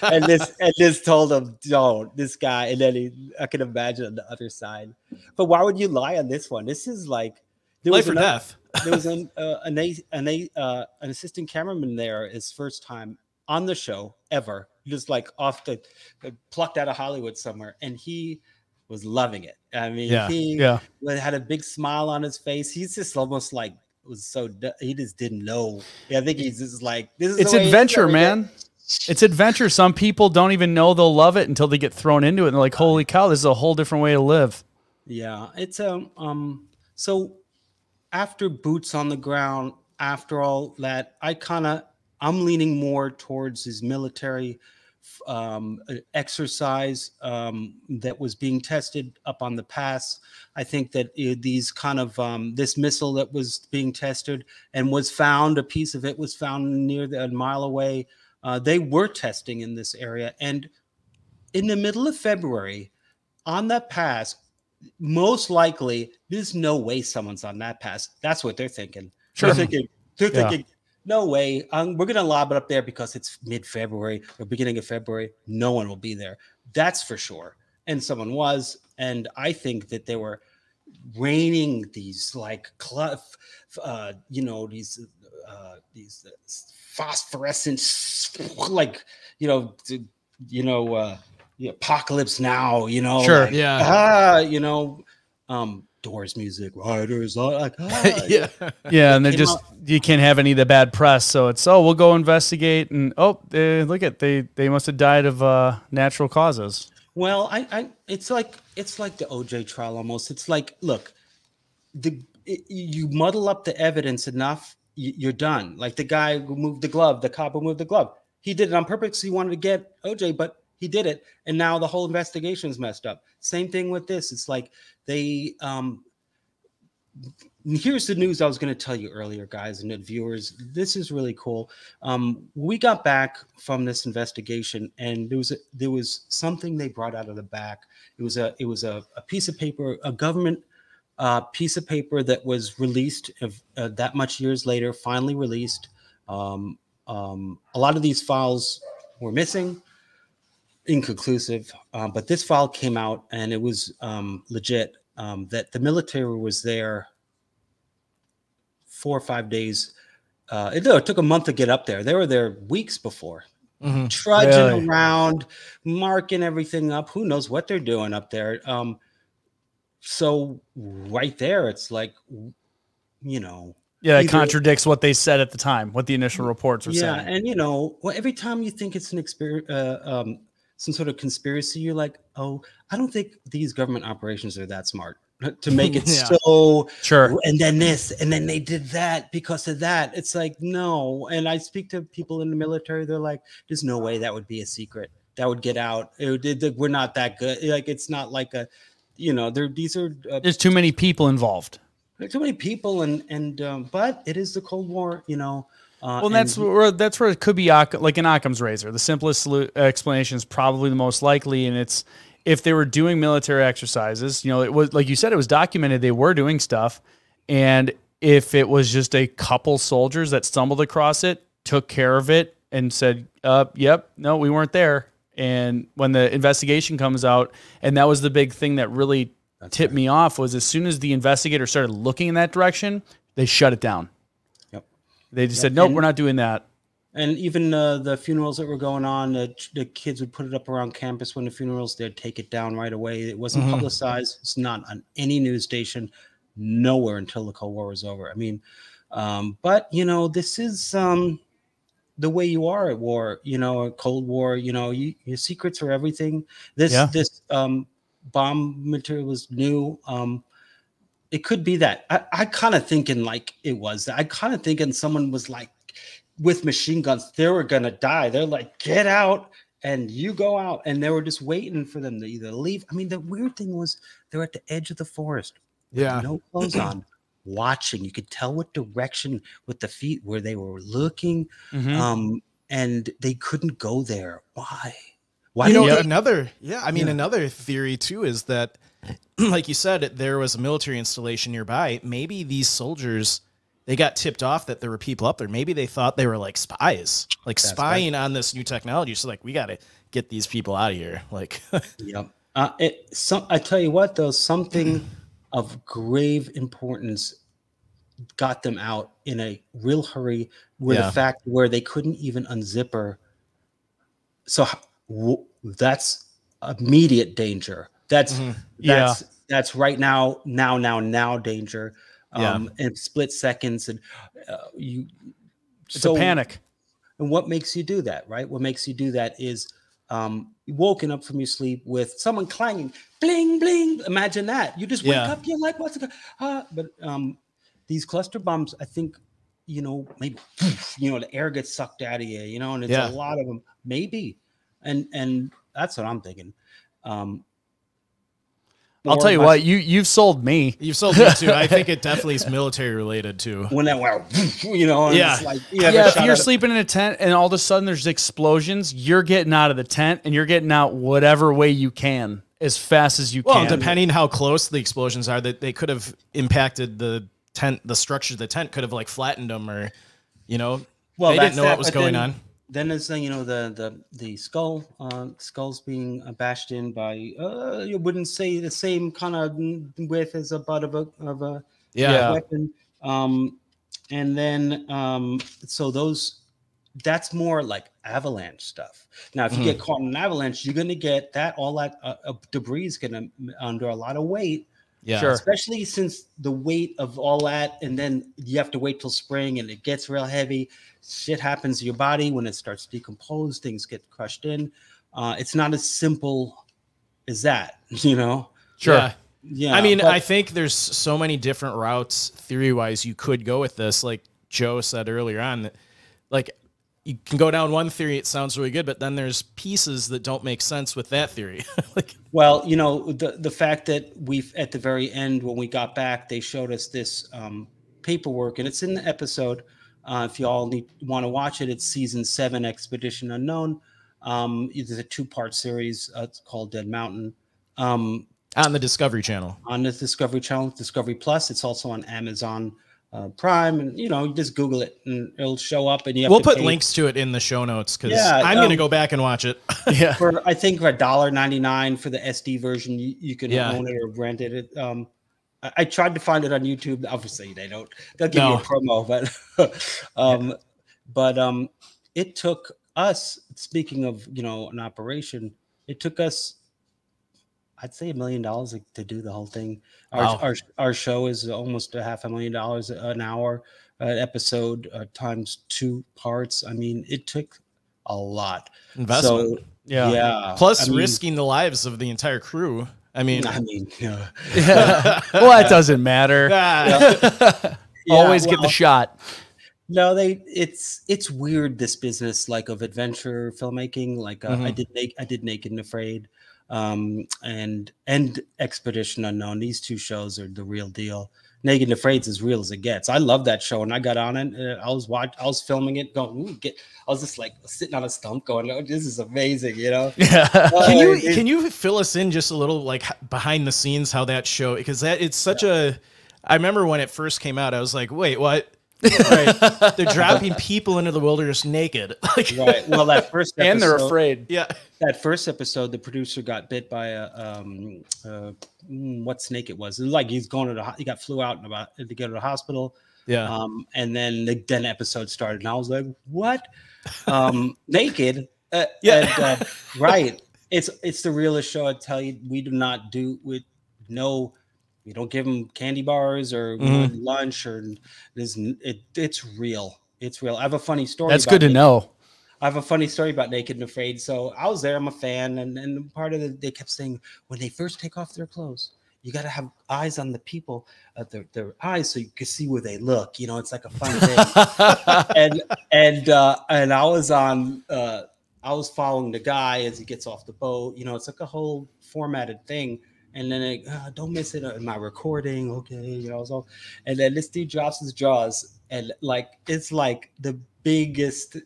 and this, and this told him, don't, this guy. And then he, I can imagine on the other side. But why would you lie on this one? This is like. There Life was or another, death. There was an uh, an, a, an, a, uh, an assistant cameraman there, his first time on the show ever, just like off the uh, plucked out of Hollywood somewhere, and he was loving it. I mean, yeah. he yeah. had a big smile on his face. He's just almost like was so he just didn't know. Yeah, I think he's just like this is it's adventure, man. It. It's adventure. Some people don't even know they'll love it until they get thrown into it, and they're like, "Holy cow, this is a whole different way to live." Yeah, it's um um so. After boots on the ground, after all that, I kind of, I'm leaning more towards his military um, exercise um, that was being tested up on the pass. I think that it, these kind of, um, this missile that was being tested and was found, a piece of it was found near the, a mile away Uh, they were testing in this area. And in the middle of February, on that pass, most likely, there's no way someone's on that pass. That's what they're thinking. Sure. They're thinking, they're yeah. thinking no way. Um, we're going to lob it up there because it's mid-February or beginning of February. No one will be there. That's for sure. And someone was. And I think that they were raining these like cloth, uh, you know, these uh, these phosphorescent, like, you know, you know, uh, the apocalypse now, you know, sure, like, yeah, ah, you know, um, Doors music, Riders, like, ah, yeah, yeah, and they're just out. You can't have any of the bad press, so it's oh, we'll go investigate, and oh, they, look at they they must have died of uh, natural causes. Well, I, I, it's like it's like the O J trial almost. It's like, look, the it, you muddle up the evidence enough, you, you're done. Like the guy who moved the glove, the cop who moved the glove, he did it on purpose. He wanted to get O J, but he did it, and now the whole investigation's messed up. Same thing with this. It's like they. Um, here's the news I was going to tell you earlier, guys and viewers. This is really cool. Um, we got back from this investigation, and there was a, there was something they brought out of the back. It was a it was a, a piece of paper, a government uh, piece of paper that was released of, uh, that much years later. Finally released. Um, um, a lot of these files were missing. Inconclusive, uh, but this file came out and it was um, legit, um, that the military was there four or five days. Uh, it, it took a month to get up there. They were there weeks before, mm-hmm. trudging really? around, marking everything up. Who knows what they're doing up there? Um, so right there, it's like, you know. Yeah, it contradicts what they said at the time, what the initial reports were yeah, saying. Yeah, and you know, well, every time you think it's an experience, uh, um, some sort of conspiracy, you're like, oh, I don't think these government operations are that smart to make it yeah. so sure. And then this, and then they did that because of that. It's like, no. And I speak to people in the military. They're like, there's no way that would be a secret. That would get out. It, it, it, we're not that good. Like, it's not like a, you know, there. These are. Uh, there's too many people involved. There's too many people, and and um, but it is the Cold War, you know. Uh, well, and that's where that's where it could be like an Occam's razor. The simplest explanation is probably the most likely, and it's if they were doing military exercises. You know, it was like you said, it was documented they were doing stuff, and if it was just a couple soldiers that stumbled across it, took care of it, and said, "Uh, yep, no, we weren't there." And when the investigation comes out, and that was the big thing that really that's tipped right. me off was as soon as the investigator started looking in that direction, they shut it down. They just yeah, said, nope, and, we're not doing that. And even uh, the funerals that were going on, uh, the kids would put it up around campus when the funerals, they'd take it down right away. It wasn't mm-hmm. publicized. It's not on any news station, nowhere until the Cold War was over. I mean, um, but, you know, this is um, the way you are at war, you know, a Cold War, you know, you, your secrets are everything. This yeah. this um, bomb material was new. Um It could be that. I, I kind of thinking like it was. I kind of thinking someone was like with machine guns. They were going to die. They're like, get out and you go out. And they were just waiting for them to either leave. I mean, the weird thing was they were at the edge of the forest. Yeah. No clothes on, watching. You could tell what direction with the feet where they were looking. Mm-hmm. um, and they couldn't go there. Why? Why? You know, they, another. Yeah. I mean, yeah. another theory, too, is that. Like you said, there was a military installation nearby. Maybe these soldiers, they got tipped off that there were people up there. Maybe they thought they were like spies, like That's spying right. on this new technology. So like, we got to get these people out of here. Like, yeah. Uh, it, some, I tell you what, though, something of grave importance got them out in a real hurry with yeah. the fact where they couldn't even unzipper. So that's immediate danger. That's mm-hmm. that's yeah. that's right now now now now danger, um, yeah. and split seconds and uh, you. It's so, a panic. And what makes you do that, right? What makes you do that is um, woken up from your sleep with someone clanging, bling bling. Imagine that. You just wake yeah. up. You're like, what's it? Uh, but um, these cluster bombs, I think, you know, maybe you know the air gets sucked out of you, you know, and it's yeah. a lot of them, maybe. And and that's what I'm thinking. Um, I'll tell you my, what, you you've sold me. You've sold me too. I think it definitely is military related too. When that wow, you know, and yeah, it's like, you yeah. If you're sleeping in a tent and all of a sudden there's explosions, you're getting out of the tent and you're getting out whatever way you can as fast as you well, can. Well, depending how close the explosions are, that they, they could have impacted the tent, the structure of the tent could have like flattened them, or you know, well, they didn't know that, what was going then, on. Then it's you know the the the skull uh, skulls being bashed in by uh, you wouldn't say the same kind of width as a butt of a of a yeah. weapon, um, and then um, so those that's more like avalanche stuff. Now, if you mm. get caught in an avalanche, you're gonna get that all that uh, debris is gonna under a lot of weight. Yeah, sure. Especially since the weight of all that, and then you have to wait till spring, and it gets real heavy. Shit happens to your body when it starts to decompose. Things get crushed in. Uh, it's not as simple as that, you know. Sure. Yeah. yeah I mean, I think there's so many different routes theory-wise you could go with this. Like Joe said earlier on, that like you can go down one theory. It sounds really good, but then there's pieces that don't make sense with that theory. like, well, you know, the the fact that we've at the very end when we got back, they showed us this um, paperwork, and it's in the episode. Uh, if you all need want to watch it, it's season seven, Expedition Unknown. Um, it's a two-part series. Uh, it's called Dead Mountain. Um, on the Discovery Channel. On the Discovery Channel, Discovery Plus. It's also on Amazon uh, Prime, and you know, you just Google it, and it'll show up. And you have we'll to put pay. links to it in the show notes because yeah, I'm um, going to go back and watch it. yeah, for I think for a dollar ninety-nine for the S D version, you, you can yeah. own it or rent it. it um, I tried to find it on YouTube. Obviously, they don't. They'll give no. you a promo, but um, yeah. but um, it took us. Speaking of, you know, an operation, it took us. I'd say a million dollars to do the whole thing. Our wow. our, our show is almost a half a million dollars an hour uh, episode uh, times two parts. I mean, it took a lot investment. So, yeah. yeah. Plus, I mean, risking the lives of the entire crew. I mean, I mean, uh, yeah. well, that doesn't matter. Yeah. Always yeah, well, get the shot. No, they. It's it's weird, this business, like of adventure filmmaking. Like uh, mm -hmm. I did, I did Naked and Afraid, um, and and Expedition Unknown. These two shows are the real deal. Naked and Afraid's as real as it gets. I love that show, and I got on it. I was watch, I was filming it, going, Ooh, get. I was just like sitting on a stump going, oh, this is amazing, you know? Yeah. Well, can you it, can you fill us in just a little like behind the scenes how that show, because that it's such yeah. a, I remember when it first came out, I was like, wait, what? Right. They're dropping people into the wilderness naked. Like, right. Well, that first episode, and they're afraid. Yeah. That first episode, the producer got bit by a, um, uh, what snake it was. It was like he's going to the, he got flew out and about to go to the hospital. Yeah. Um, and then the then episode started, and I was like, "What? Um, naked? Uh, yeah, and, uh, right. It's it's the realest show. I tell you, we do not do with no, we don't give them candy bars or mm. lunch or this. It it's real. It's real. I have a funny story. That's about good to naked. know. I have a funny story about Naked and Afraid. So I was there. I'm a fan, and and part of it, they kept saying when they first take off their clothes, you got to have eyes on the people, uh, their, their eyes, so you can see where they look. You know, it's like a fun thing. and and uh, and I was on, uh, I was following the guy as he gets off the boat. You know, it's like a whole formatted thing. And then it, oh, don't miss it. Am I recording? Okay, you know. So, and then this dude drops his jaws, and like it's like the biggest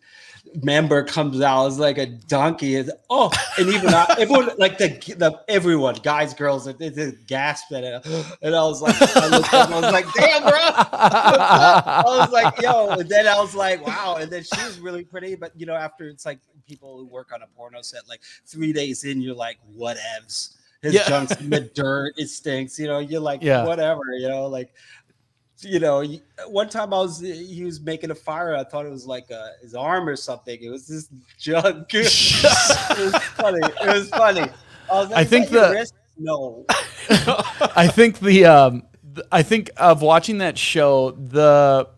member comes out. It's like a donkey. It's, oh, and even I, everyone, like the, the everyone, guys, girls, they, they gasped at it. And I was like, I, looked up, I was like, damn, bro. I was like, yo. And then I was like, wow. And then she was really pretty. But you know, after it's like people who work on a porno set, like three days in, you're like, whatevs. His yeah. junk's in the dirt. It stinks. You know, you're like, yeah. whatever. You know, like. You know, one time I was, he was making a fire. I thought it was like a, his arm or something. It was this jug. It was funny. It was funny. I, was like, I think the wrist? no. I think the um, I think of watching that show, the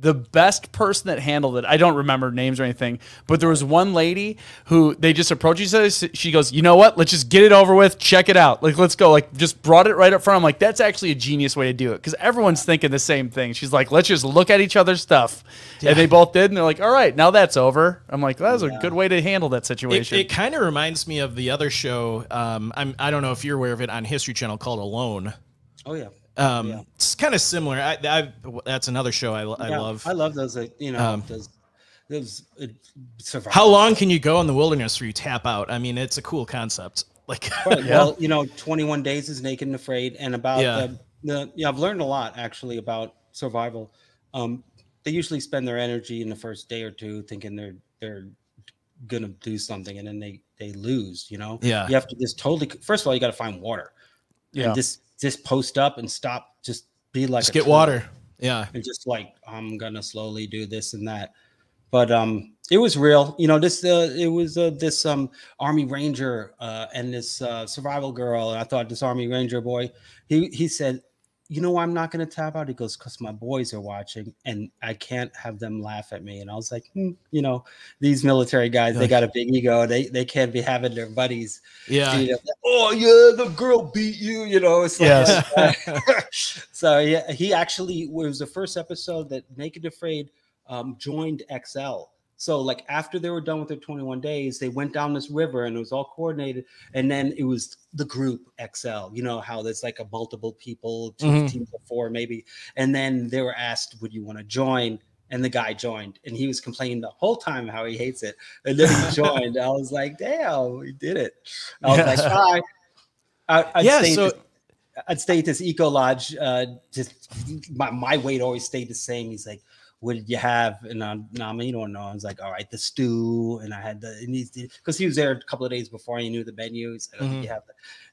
the best person that handled it, I don't remember names or anything, but there was one lady who they just approached each other. She goes, you know what? Let's just get it over with. Check it out. Like, let's go. Like, just brought it right up front. I'm like, that's actually a genius way to do it because everyone's thinking the same thing. She's like, let's just look at each other's stuff. Yeah. And they both did. And they're like, all right, now that's over. I'm like, that was yeah. a good way to handle that situation. It, it kind of reminds me of the other show. Um, I'm, I don't know if you're aware of it on History Channel called Alone. Oh, yeah. Um, yeah. It's kind of similar. I, I, that's another show I, I yeah, love. I love those, like, you know, um, those, those it, how long can you go in the wilderness where you tap out? I mean, it's a cool concept. Like, well, yeah. well, you know, twenty-one days is Naked and Afraid, and about yeah. the, the, yeah, I've learned a lot actually about survival. Um, they usually spend their energy in the first day or two thinking they're, they're going to do something. And then they, they lose, you know, yeah. you have to just totally, first of all, you got to find water. Yeah. And just, just post up and stop. Just be like, just get water. Yeah. And just like, I'm going to slowly do this and that. But, um, it was real, you know, this, uh, it was, uh, this, um, Army Ranger, uh, and this, uh, survival girl. And I thought this Army Ranger boy, he, he said, you know, I'm not going to tap out. He goes, cause my boys are watching and I can't have them laugh at me. And I was like, hmm, you know, these military guys, yeah. they got a big ego. They, they can't be having their buddies. Yeah. You know, oh yeah. The girl beat you, you know, it's like, yeah. So yeah, he actually it was the first episode that Naked Afraid, um, joined X L. So like after they were done with their twenty-one days, they went down this river and it was all coordinated. And then it was the group X L, you know, how there's like a multiple people, two mm-hmm. teams of four maybe. And then they were asked, would you want to join? And the guy joined and he was complaining the whole time how he hates it. And then he joined. I was like, damn, we did it. I was yeah. like, hi. I, I'd yeah, stay so this, I'd stay at this eco lodge. Uh, just my, my weight always stayed the same. He's like, what did you have? And I'm, no, I mean, you don't know. I was like, all right, the stew. And I had the, because he was there a couple of days before he knew the menu. He's like, mm-hmm. you have the,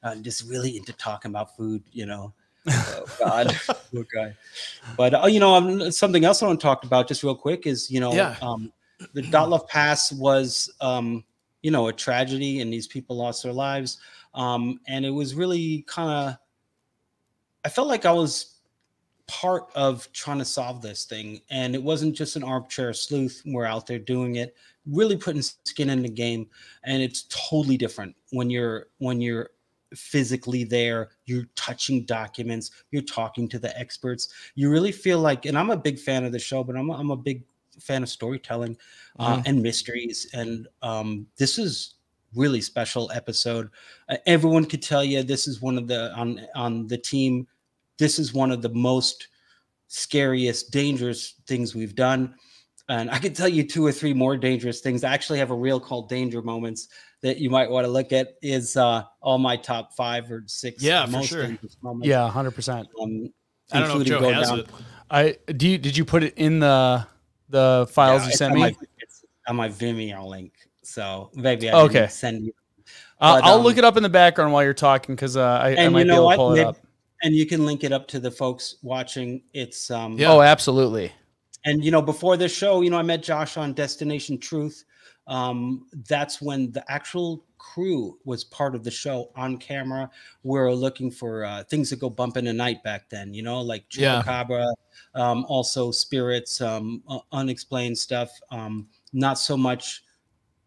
I'm just really into talking about food, you know. Oh, God. Good guy. But, oh, you know, um, something else I want to talk about just real quick is, you know, yeah. um, the Dyatlov Pass was, um, you know, a tragedy and these people lost their lives. Um, and it was really kind of, I felt like I was part of trying to solve this thing, and it wasn't just an armchair sleuth. We're out there doing it, really putting skin in the game, and it's totally different when you're when you're physically there. You're touching documents, you're talking to the experts, you really feel like, and I'm a big fan of the show, but i'm a, I'm a big fan of storytelling uh, mm. and mysteries, and um this is really special episode. Uh, everyone could tell you this is one of the on on the team this is one of the most scariest, dangerous things we've done. And I could tell you two or three more dangerous things. I actually have a reel called Danger Moments that you might want to look at. Is uh, all my top five or six. Yeah, most for sure. Moments. Yeah, one hundred percent. Um, I don't know if Joe has down. it. I, do you, did you put it in the the files yeah, you sent me? My, it's on my Vimeo link. So maybe I okay. can send you. Uh, but, I'll um, look it up in the background while you're talking because uh, I, I might you know be able to pull what? it up. And you can link it up to the folks watching. It's um yeah. oh, absolutely. And you know, before this show, you know, I met Josh on Destination Truth. Um, that's when the actual crew was part of the show on camera. We're looking for uh, things that go bump in the night back then, you know, like chupacabra, yeah. um, also spirits, um, uh, unexplained stuff. Um, not so much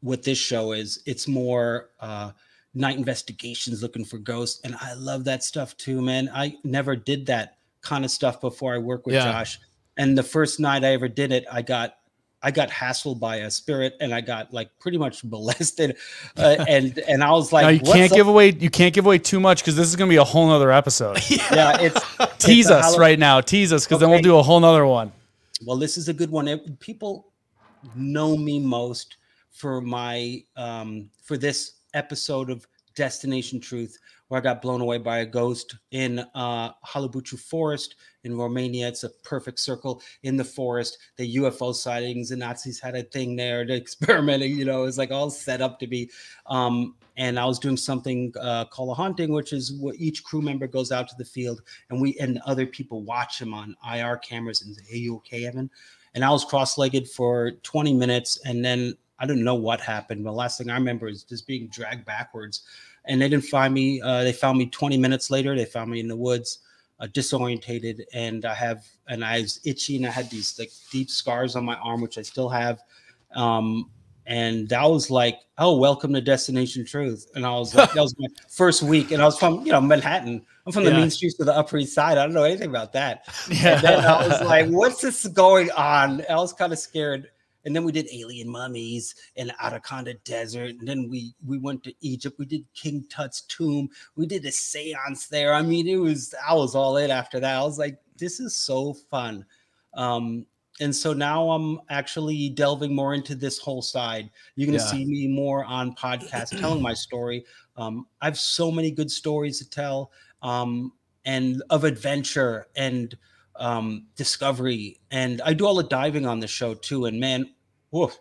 what this show is. It's more uh night investigations, looking for ghosts, and I love that stuff too, man. I never did that kind of stuff before I worked with yeah. Josh, and the first night I ever did it, I got I got hassled by a spirit, and I got like pretty much molested, uh, and and I was like, no, you What's can't up? give away you can't give away too much because this is gonna be a whole nother episode. yeah, it's tease it's us right now, tease us because okay. then we'll do a whole nother one. Well, this is a good one. It, people know me most for my um, for this. episode of Destination Truth, where I got blown away by a ghost in uh, Halabuchu Forest in Romania. It's a perfect circle in the forest. The U F O sightings, the Nazis had a thing there, the experimenting, you know, it's like all set up to be. Um, and I was doing something uh, called a haunting, which is where each crew member goes out to the field and we and other people watch them on I R cameras and say, hey, you okay, Evan? And I was cross-legged for twenty minutes, and then I don't know what happened, but the last thing I remember is just being dragged backwards. And they didn't find me. Uh, they found me twenty minutes later. They found me in the woods. uh, disorientated, and I have, and I was itchy, and I had these like deep scars on my arm, which I still have. Um, and that was like, oh, welcome to Destination Truth. And I was like, that was my first week, and I was from, you know, Manhattan. I'm from the yeah. mean streets of the Upper East Side. I don't know anything about that. Yeah. And then I was like, what's this going on? I was kind of scared. And then we did Alien Mummies and Atacama Desert. And then we we went to Egypt. We did King Tut's tomb. We did a seance there. I mean, it was, I was all in after that. I was like, this is so fun. Um, and so now I'm actually delving more into this whole side. You're going to yeah. see me more on podcasts telling my story. Um, I have so many good stories to tell, um, and of adventure and um, discovery. And I do all the diving on the show too. And man, woof,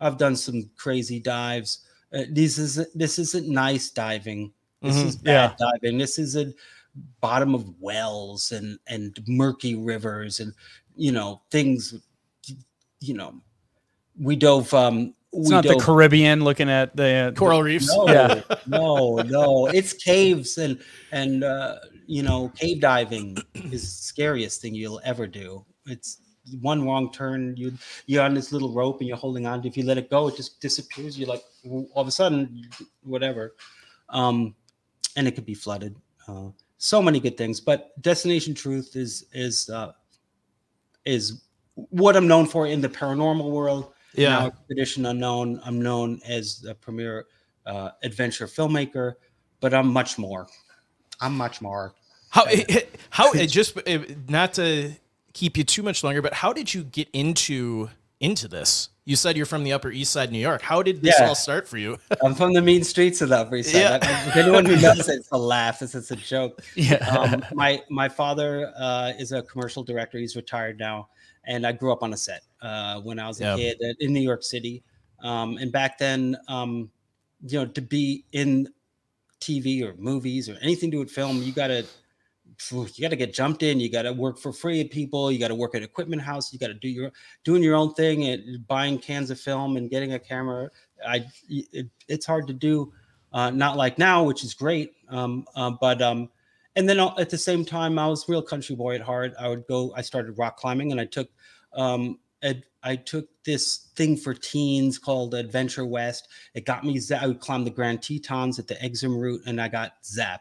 I've done some crazy dives. Uh, this is this isn't nice diving. This mm-hmm. is bad yeah. diving. This is a bottom of wells and and murky rivers and you know things. You know, we dove. Um, it's we not dove, the Caribbean, looking at the uh, coral reefs. No, yeah. no, no, it's caves and and uh, you know, cave diving is the scariest thing you'll ever do. It's one wrong turn. You, you're on this little rope and you're holding on. If you let it go, it just disappears. You're like, all of a sudden, whatever. Um, and it could be flooded. Uh, so many good things. But Destination Truth is, is, uh, is what I'm known for in the paranormal world. Yeah. Now, Expedition Unknown, I'm known as the premier uh, adventure filmmaker, but I'm much more. I'm much more. How, it, how it just it, not to keep you too much longer, but how did you get into into this? You said you're from the Upper East Side, New York. How did this yeah. all start for you? I'm from the mean streets of the Upper East Side. Yeah. I, if anyone who knows it, it's a laugh. It's, it's a joke. Yeah. Um, my my father uh, is a commercial director. He's retired now, and I grew up on a set uh, when I was a yeah. kid in New York City. Um, and back then, um, you know, to be in T V or movies or anything to do with film, you gotta you gotta get jumped in. You gotta work for free at people. You gotta work at equipment house. You gotta do your doing your own thing and buying cans of film and getting a camera. I it, it's hard to do, uh, not like now, which is great. Um, uh, but um, and then at the same time, I was a real country boy at heart. I would go. I started rock climbing, and I took um, a, I took this thing for teens called Adventure West. It got me, I would climb the Grand Tetons at the Exum route, and I got zapped.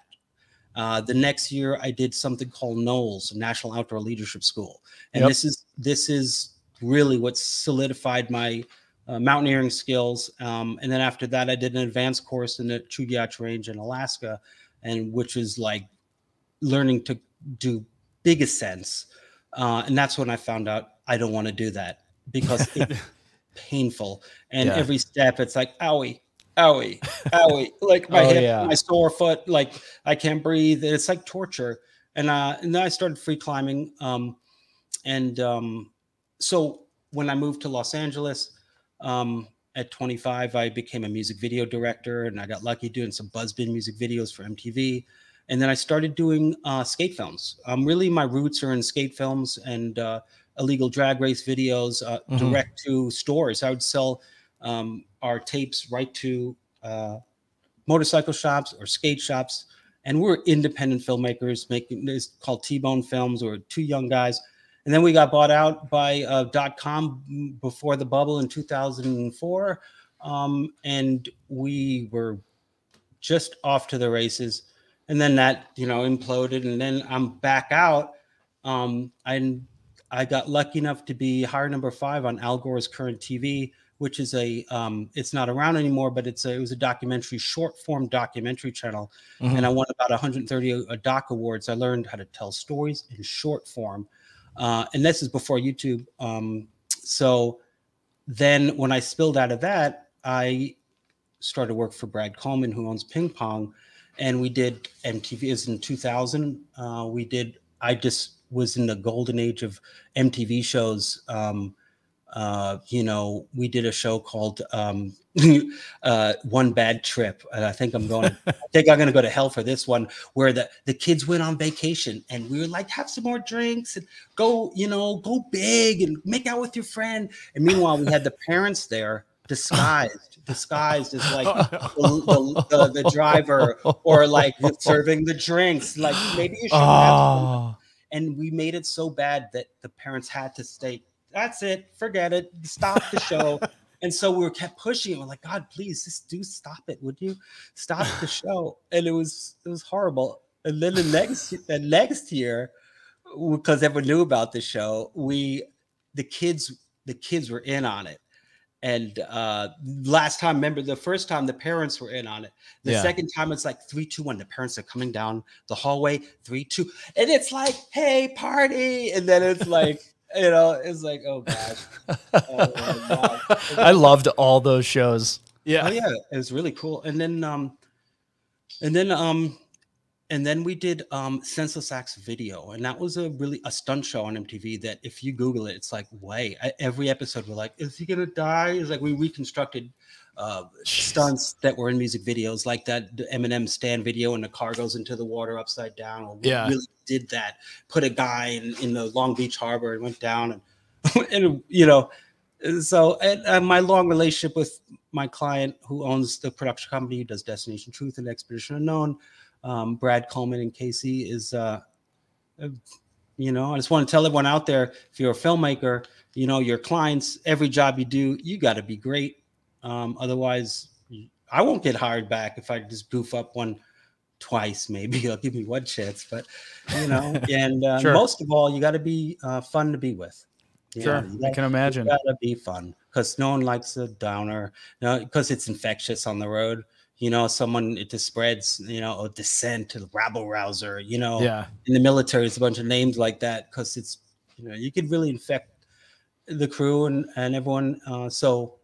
Uh, the next year I did something called Knowles, National Outdoor Leadership School. And yep. this is, this is really what solidified my uh, mountaineering skills. Um, and then after that, I did an advanced course in the Chugach Range in Alaska, and which is like learning to do big ascents. Uh, and that's when I found out I don't want to do that, because it's painful. And yeah. every step it's like, owie, owie, owie, like my oh, hip, yeah. my sore foot, like I can't breathe. It's like torture. And, uh, and then I started free climbing. Um, and um, so when I moved to Los Angeles um, at twenty-five, I became a music video director, and I got lucky doing some Buzzbin music videos for M T V. And then I started doing uh, skate films. Um, really, my roots are in skate films and uh, illegal drag race videos, uh, mm-hmm. direct to stores. I would sell um, our tapes right to uh, motorcycle shops or skate shops. And we're independent filmmakers making this called T-Bone Films, or two young guys. And then we got bought out by uh, dot-com before the bubble in two thousand four. Um, and we were just off to the races. And then that, you know, imploded. And then I'm back out. Um, I'm I got lucky enough to be hire number five on Al Gore's Current T V, which is a, um, it's not around anymore, but it's a, it was a documentary, short form documentary channel. Mm-hmm. And I won about one hundred thirty uh, doc awards. I learned how to tell stories in short form. Uh, and this is before YouTube. Um, so then when I spilled out of that, I started work for Brad Coleman, who owns Ping Pong. And we did M T V, it was in two thousand. Uh, we did, I just, was in the golden age of M T V shows. Um, uh, you know, we did a show called um, uh, One Bad Trip. And I think I'm going. I think I'm going to go to hell for this one, where the the kids went on vacation, and we were like, have some more drinks and go, you know, go big and make out with your friend. And meanwhile, we had the parents there disguised disguised as like the, the, the, the driver or like serving the drinks. Like, maybe you should oh. have. And we made it so bad that the parents had to say, that's it, forget it, stop the show. And so we were kept pushing. We're like, God, please, just do stop it, would you? Stop the show. And it was it was horrible. And then the next the next year, because everyone knew about the show, we the kids the kids were in on it. And uh, last time, remember the first time the parents were in on it. The yeah. second time it's like three, two, one. The parents are coming down the hallway, three, two, and it's like, hey, party! And then it's like. You know, it's like, oh gosh. Oh, God. I loved all those shows. Yeah, oh, yeah, it was really cool. And then, um, and then, um, and then we did um, Senseless Acts Video, and that was a really a stunt show on M T V. That if you Google it, it's like, way I, every episode we're like, is he gonna die? It's like we reconstructed uh, stunts that were in music videos, like that Eminem Stan video, and the car goes into the water upside down. Or yeah. Really did that, put a guy in, in the Long Beach Harbor and went down and, and you know, so and, and my long relationship with my client who owns the production company who does Destination Truth and Expedition Unknown, um, Brad Coleman and Casey is, uh, you know, I just want to tell everyone out there, if you're a filmmaker, you know, your clients, every job you do, you got to be great. Um, otherwise, I won't get hired back if I just goof up one twice, maybe they'll give me one chance, but you know, and uh, sure. Most of all, you got to be uh, fun to be with. Yeah, sure, you gotta, I can imagine. You got to be fun because no one likes a downer. No, because it's infectious on the road. You know, someone it just spreads. You know, or dissent to the rabble rouser. You know, yeah. In the military, it's a bunch of names like that because it's you know you could really infect the crew and and everyone. Uh, so.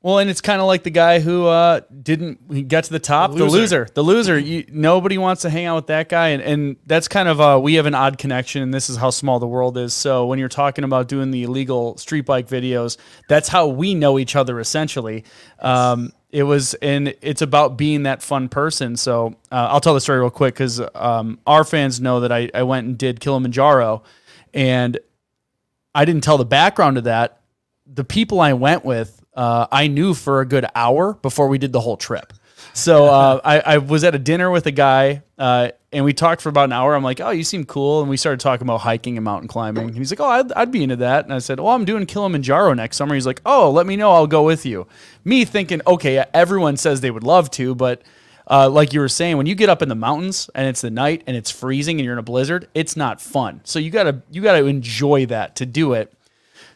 Well, and it's kind of like the guy who uh, didn't get to the top, the loser. The loser. The loser. You, nobody wants to hang out with that guy. And, and that's kind of, uh, we have an odd connection, and this is how small the world is. So when you're talking about doing the illegal street bike videos, that's how we know each other, essentially. Um, it was, and it's about being that fun person. So uh, I'll tell the story real quick because um, our fans know that I, I went and did Kilimanjaro, and I didn't tell the background of that. The people I went with, Uh, I knew for a good hour before we did the whole trip. So uh, I, I was at a dinner with a guy uh, and we talked for about an hour. I'm like, oh, you seem cool. And we started talking about hiking and mountain climbing. And he's like, oh, I'd, I'd be into that. And I said, well, I'm doing Kilimanjaro next summer. He's like, oh, let me know. I'll go with you. Me thinking, okay, everyone says they would love to, but uh, like you were saying, when you get up in the mountains and it's the night and it's freezing and you're in a blizzard, it's not fun. So you gotta, you gotta enjoy that to do it.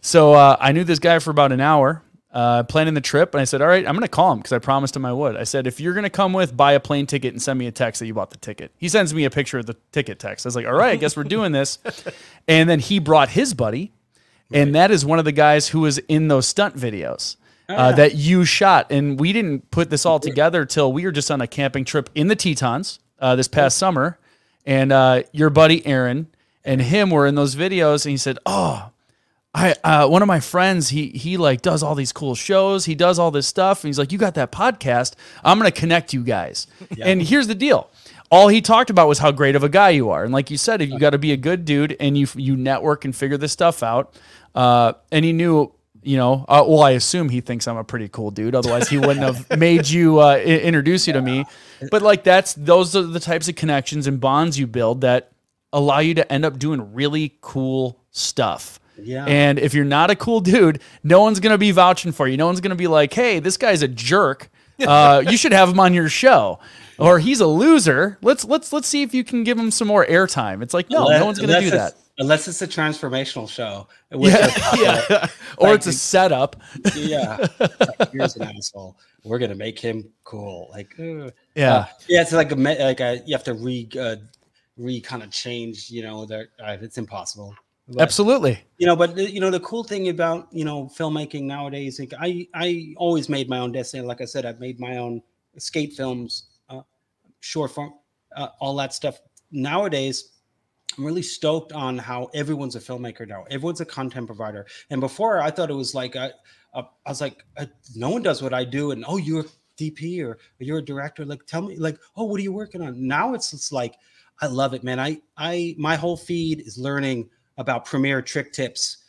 So uh, I knew this guy for about an hour. Uh, planning the trip, and I said, all right, I'm going to call him because I promised him I would. I said, if you're going to come with, buy a plane ticket and send me a text that you bought the ticket. He sends me a picture of the ticket text. I was like, all right, I guess we're doing this. And then he brought his buddy, and right. That is one of the guys who was in those stunt videos uh, ah. that you shot. And we didn't put this all together till we were just on a camping trip in the Tetons uh, this past yeah. summer. And uh, your buddy Aaron and him were in those videos, and he said, oh, I, uh, one of my friends, he, he like does all these cool shows. He does all this stuff. And he's like, you got that podcast. I'm going to connect you guys. Yeah. And here's the deal. All he talked about was how great of a guy you are. And like you said, if you got to be a good dude and you, you network and figure this stuff out. Uh, and he knew, you know, uh, well, I assume he thinks I'm a pretty cool dude. Otherwise he wouldn't have made you, uh, introduce you yeah. to me. But like, that's, those are the types of connections and bonds you build that allow you to end up doing really cool stuff. Yeah. And if you're not a cool dude, no one's going to be vouching for you. No one's going to be like, hey, this guy's a jerk. Uh, you should have him on your show, or he's a loser. Let's let's let's see if you can give him some more airtime. It's like, no, unless, no one's going to do that. Unless it's a transformational show. Which yeah. Is, yeah. Like, or it's a setup. Yeah. Like, here's an asshole. We're going to make him cool. Like, uh, yeah. Uh, yeah. It's like a, like a, you have to re, uh, re kind of change, you know, their, uh, it's impossible. But, absolutely, you know, but you know, the cool thing about, you know, filmmaking nowadays, like I, I always made my own destiny. Like I said, I've made my own skate films, uh, short form, uh, all that stuff. Nowadays, I'm really stoked on how everyone's a filmmaker now. Everyone's a content provider. And before I thought it was like, I, I, I was like, I, no one does what I do. And, oh, you're D P or you're a director. Like, tell me like, oh, what are you working on? Now it's, it's like, I love it, man. I, I, my whole feed is learning about Premiere trick tips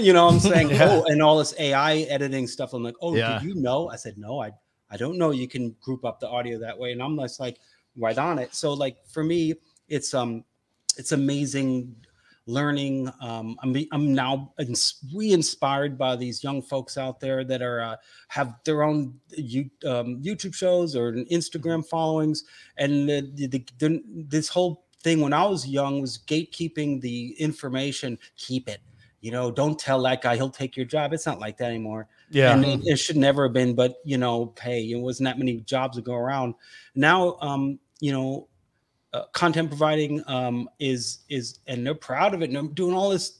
you know what I'm saying? Yeah. Oh, and all this A I editing stuff. I'm like, oh, yeah. Did you know? I said, no, I, I don't know. You can group up the audio that way. And I'm just like, right on it. So like, for me, it's, um, it's amazing learning. Um, I'm, I'm now re-inspired by these young folks out there that are, uh, have their own you, um, YouTube shows or Instagram followings. And the, the, the, this whole thing when I was young was gatekeeping the information. Keep it. You know, don't tell that guy, he'll take your job. It's not like that anymore. Yeah. And it, it should never have been, but you know, hey, it wasn't that many jobs to go around. Now, um, you know, uh, content providing um, is, is, and they're proud of it. And I'm doing all this.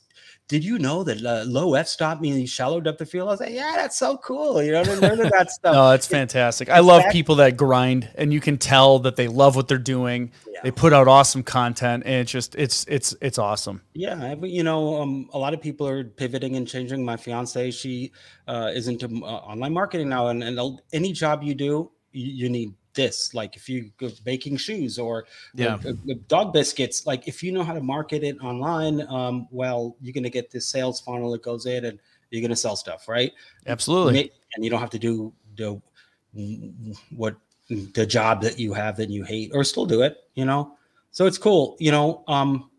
Did you know that uh, low f-stop means shallow depth of field? I was like, yeah, that's so cool. You know, to learn that stuff. No, it's fantastic. It, I love that, people that grind, and you can tell that they love what they're doing. Yeah. They put out awesome content, and it's just, it's, it's, it's awesome. Yeah, you know, um, a lot of people are pivoting and changing. My fiance, she uh, is into uh, online marketing now, and, and any job you do, you, you need this. Like if you go baking shoes or yeah. uh, uh, dog biscuits, like if you know how to market it online, um, well, you're going to get this sales funnel that goes in and you're going to sell stuff, right? Absolutely. And you don't have to do the, what the job that you have that you hate, or still do it, you know? So it's cool. You know, um,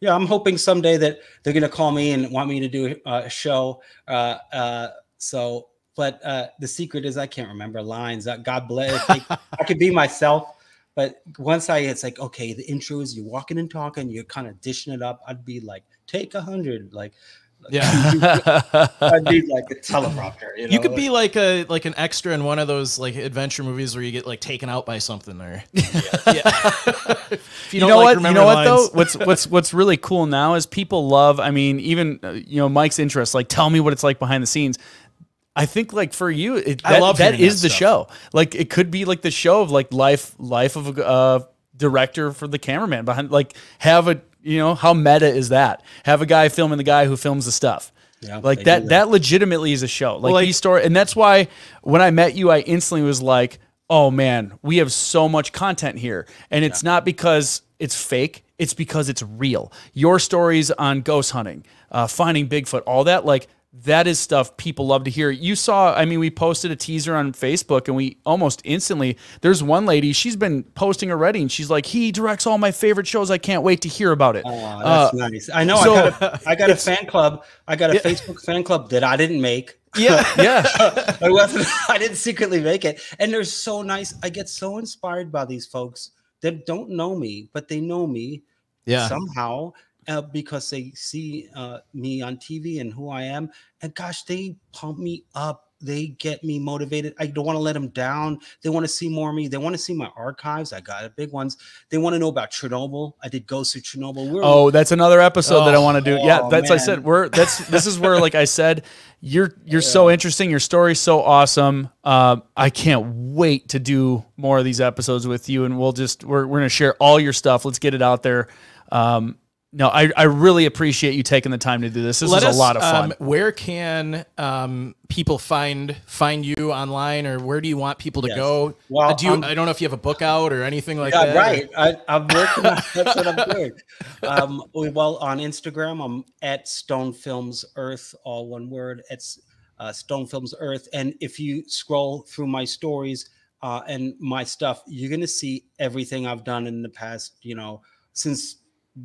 yeah, I'm hoping someday that they're going to call me and want me to do a show. Uh, uh, so But uh, the secret is I can't remember lines. God bless. Like, I could be myself. But once I, it's like, okay, the intro is you walking and talking. You're kind of dishing it up. I'd be like, take a hundred. Like, yeah, I'd be like a teleprompter. You know? You could be like a like an extra in one of those like adventure movies where you get like taken out by something. Or yeah. Yeah. If you, you don't know like, what? Remember you know lines. What though? What's what's what's really cool now is people love. I mean, even you know Mike's interest. Like, tell me what it's like behind the scenes. I think like for you, it, that, I love that is that the show. Like it could be like the show of like life, life of a uh, director for the cameraman behind, like have a, you know, how meta is that? Have a guy filming the guy who films the stuff. Yeah, like that, that, that legitimately is a show. Like, well, like these stories. And that's why when I met you, I instantly was like, oh man, we have so much content here. And it's yeah. not because it's fake. It's because it's real. Your stories on ghost hunting, uh, finding Bigfoot, all that, like, that is stuff people love to hear. You saw, I mean, we posted a teaser on Facebook and we almost instantly, there's one lady, she's been posting already and she's like, he directs all my favorite shows. I can't wait to hear about it. Oh, that's uh, nice. I know. So, I got a, I got a fan club. I got a yeah. Facebook fan club that I didn't make. Yeah. Yeah. I wasn't, I didn't secretly make it. And they're so nice. I get so inspired by these folks that don't know me, but they know me yeah. somehow. Uh, because they see uh, me on T V and who I am, and gosh, they pump me up. They get me motivated. I don't want to let them down. They want to see more of me. They want to see my archives. I got big ones. They want to know about Chernobyl. I did Ghosts of Chernobyl. We're oh, that's another episode oh, that I want to do. Oh, yeah, that's man. I said we're that's this is where like I said you're you're yeah. so interesting. Your story's so awesome. Um, I can't wait to do more of these episodes with you, and we'll just we're we're gonna share all your stuff. Let's get it out there. Um, No, I, I really appreciate you taking the time to do this. This was a lot of fun. Um, where can um, people find find you online, or where do you want people to yes. go? Well, uh, do you, I don't know if you have a book out or anything like yeah, that. Right. I, I'm working on that's what I'm doing. Um, well, on Instagram, I'm at Stone Films Earth, all one word. It's uh, Stone Films Earth. And if you scroll through my stories uh, and my stuff, you're going to see everything I've done in the past, you know, since...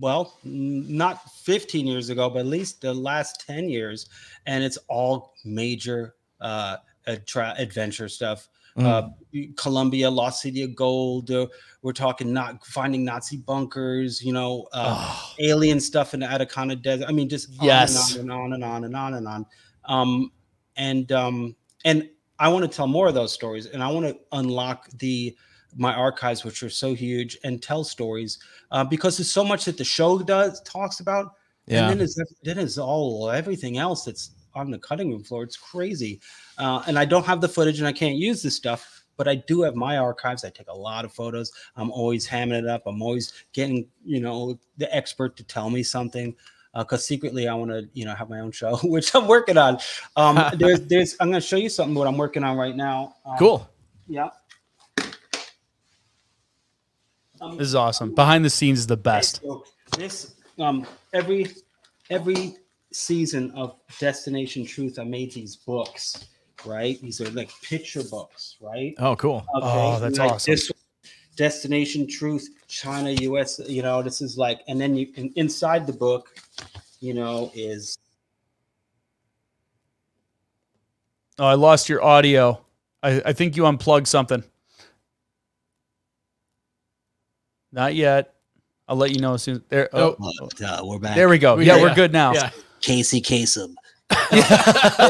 well, not fifteen years ago, but at least the last ten years. And it's all major uh, adventure stuff. Mm. Uh, Colombia, Lost City of Gold. Uh, we're talking not finding Nazi bunkers, you know, uh, oh. alien stuff in the Atacama Desert. I mean, just on yes. and on and on and on and on and on. Um, and, um, and I want to tell more of those stories. And I want to unlock the... my archives, which are so huge, and tell stories uh, because there's so much that the show does talks about. Yeah. And then it's, then it's all everything else that's on the cutting room floor. It's crazy. Uh, and I don't have the footage and I can't use this stuff, but I do have my archives. I take a lot of photos. I'm always hamming it up. I'm always getting, you know, the expert to tell me something. Because uh, secretly I want to, you know, have my own show, which I'm working on. Um, there's, there's, I'm going to show you something what I'm working on right now. Um, cool. Yeah. Um, this is awesome. Behind the scenes is the best. So this um, every every season of Destination Truth, I made these books, right? These are like picture books, right? Oh, cool. Okay. Oh, that's like awesome. This Destination Truth, China, U S, you know, this is like, and then you can, inside the book, you know, is. Oh, I lost your audio. I, I think you unplugged something. Not yet. I'll let you know as soon as there. Oh, oh duh, we're back. There we go. Yeah, yeah, we're good now. Yeah. Casey Kasem. That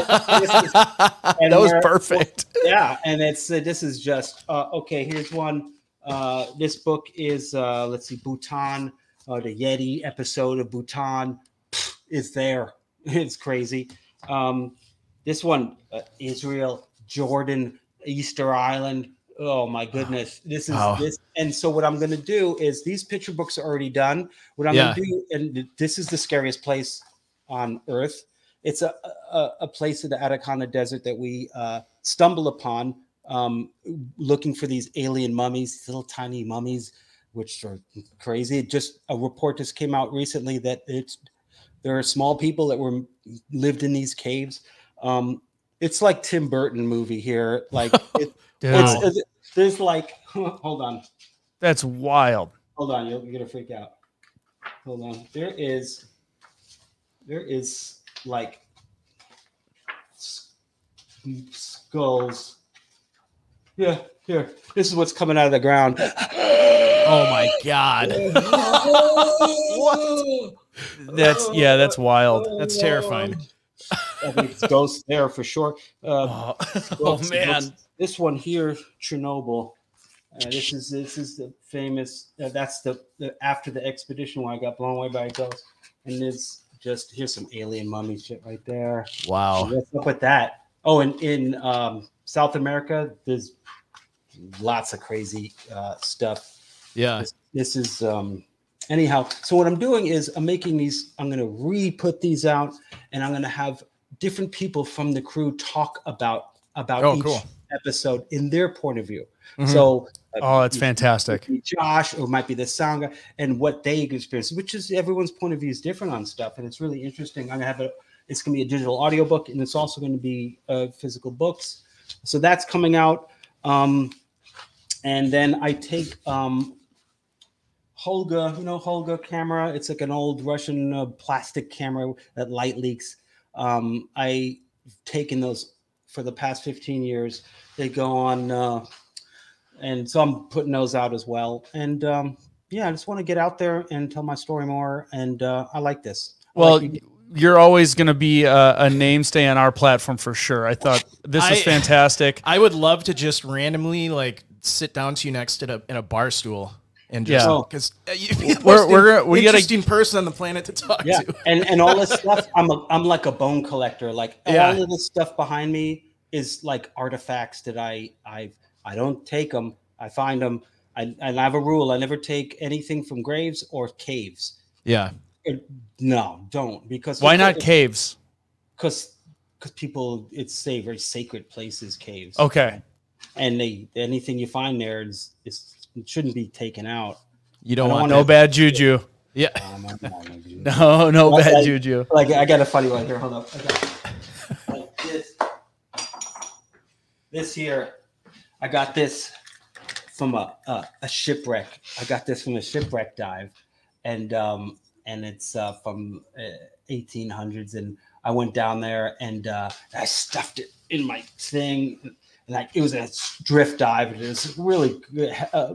was perfect. Yeah, and it's uh, this is just uh, okay. Here's one. Uh, this book is uh, let's see, Bhutan. Uh, the Yeti episode of Bhutan is there. It's crazy. Um, this one, uh, Israel, Jordan, Easter Island. Oh my goodness. This is oh. this. And so what I'm going to do is these picture books are already done. What I'm yeah. going to do, and this is the scariest place on earth. It's a, a, a place in the Atacama Desert that we uh, stumble upon um, looking for these alien mummies, little tiny mummies, which are crazy. Just a report just came out recently that it's, there are small people that were lived in these caves. Um, it's like Tim Burton movie here. Like, it, It's, it's, there's like, hold on. That's wild. Hold on, you're, you're gonna freak out. Hold on. There is, there is like skulls. Yeah, here. This is what's coming out of the ground. Oh my god. What? That's yeah. That's wild. That's terrifying. I think it's ghosts there for sure. Uh, oh, ghosts, oh man. Ghosts. This one here, Chernobyl. Uh, this is this is the famous. Uh, that's the, the after the expedition when I got blown away by a ghost. And it's just here's some alien mummy shit right there. Wow. What's up with that? Oh, and in um, South America, there's lots of crazy uh, stuff. Yeah. This, this is um, anyhow. So what I'm doing is I'm making these. I'm going to re-put these out, and I'm going to have different people from the crew talk about about oh, each. Cool. episode in their point of view. Mm-hmm. So uh, oh, that's fantastic. Josh, or it might be the sound guy, and what they experience, which is everyone's point of view is different on stuff, and it's really interesting. I'm gonna have a it's gonna be a digital audiobook, and it's also gonna be uh, physical books. So that's coming out. Um, and then I take um, Holga, you know, Holga camera. It's like an old Russian uh, plastic camera that light leaks. Um, I've taken those for the past fifteen years, they go on, uh, and so I'm putting those out as well. And um, yeah, I just want to get out there and tell my story more. And uh, I like this. I well, like you're always going to be a, a namestay on our platform for sure. I thought this I, was fantastic. I would love to just randomly like sit down to you next to a, in a bar stool. And just, yeah, because oh, we're, we're we got an interesting person on the planet to talk yeah. to, and and all this stuff. I'm a, I'm like a bone collector. Like yeah. all of this stuff behind me is like artifacts that I I I don't take them. I find them. I I have a rule. I never take anything from graves or caves. Yeah. It, no, don't because why not caves? Because because people it's say very sacred places, caves. Okay. And they anything you find there is is. It shouldn't be taken out. You don't, don't want no bad juju. Yeah. Um, juju. No, no like, bad juju. Like, like I got a funny one here. Hold up. I got, like this. This here. I got this from a, uh, a shipwreck. I got this from a shipwreck dive, and um and it's uh, from uh, eighteen hundreds. And I went down there and uh, I stuffed it in my thing. Like it was a drift dive. It was really uh,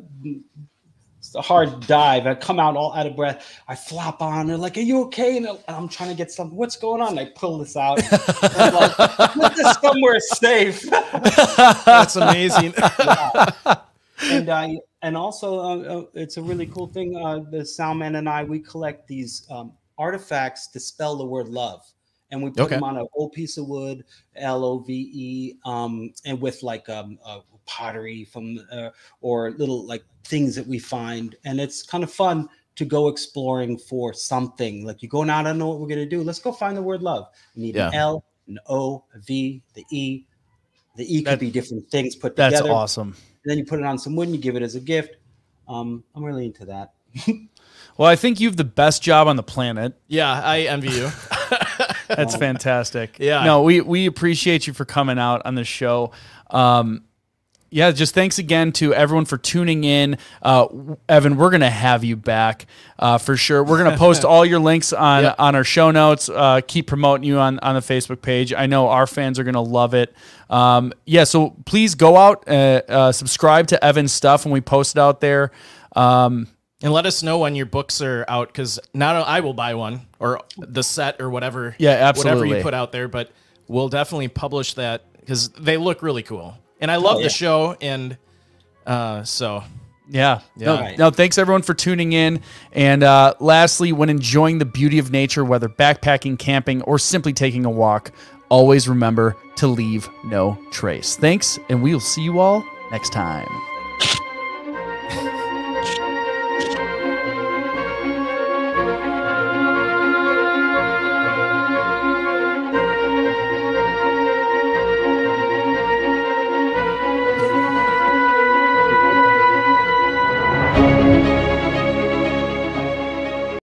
it's a hard dive. I come out all out of breath. I flop on. They're like, "Are you okay?" And I'm trying to get something. What's going on? And I pull this out. I'm like, put this somewhere safe. That's amazing. Yeah. And I and also uh, it's a really cool thing. Uh, the Soundman and I we collect these um, artifacts to spell the word love. And we put okay. them on an old piece of wood, L O V E, um, and with like um, uh, pottery from uh, or little like things that we find. And it's kind of fun to go exploring for something. Like you go, now I don't know what we're going to do. Let's go find the word love. We need yeah. an L, an O, a V, the E. The E that, could be different things put that's together. That's awesome. And then you put it on some wood and you give it as a gift. Um, I'm really into that. Well, I think you have the best job on the planet. Yeah, I envy you. That's fantastic. Yeah. No, we, we appreciate you for coming out on the show. Um, yeah, just thanks again to everyone for tuning in. Uh, Evan, we're going to have you back uh, for sure. We're going to post all your links on, yep. on our show notes. Uh, keep promoting you on, on the Facebook page. I know our fans are going to love it. Um, yeah, so please go out, uh, uh, subscribe to Evan's stuff when we post it out there. Um, and let us know when your books are out, because not I will buy one or the set or whatever. Yeah, absolutely. Whatever you put out there, but we'll definitely publish that because they look really cool. And I love oh, yeah. the show, and uh, so, yeah. yeah. No, right. no, thanks, everyone, for tuning in. And uh, lastly, when enjoying the beauty of nature, whether backpacking, camping, or simply taking a walk, always remember to leave no trace. Thanks, and we'll see you all next time.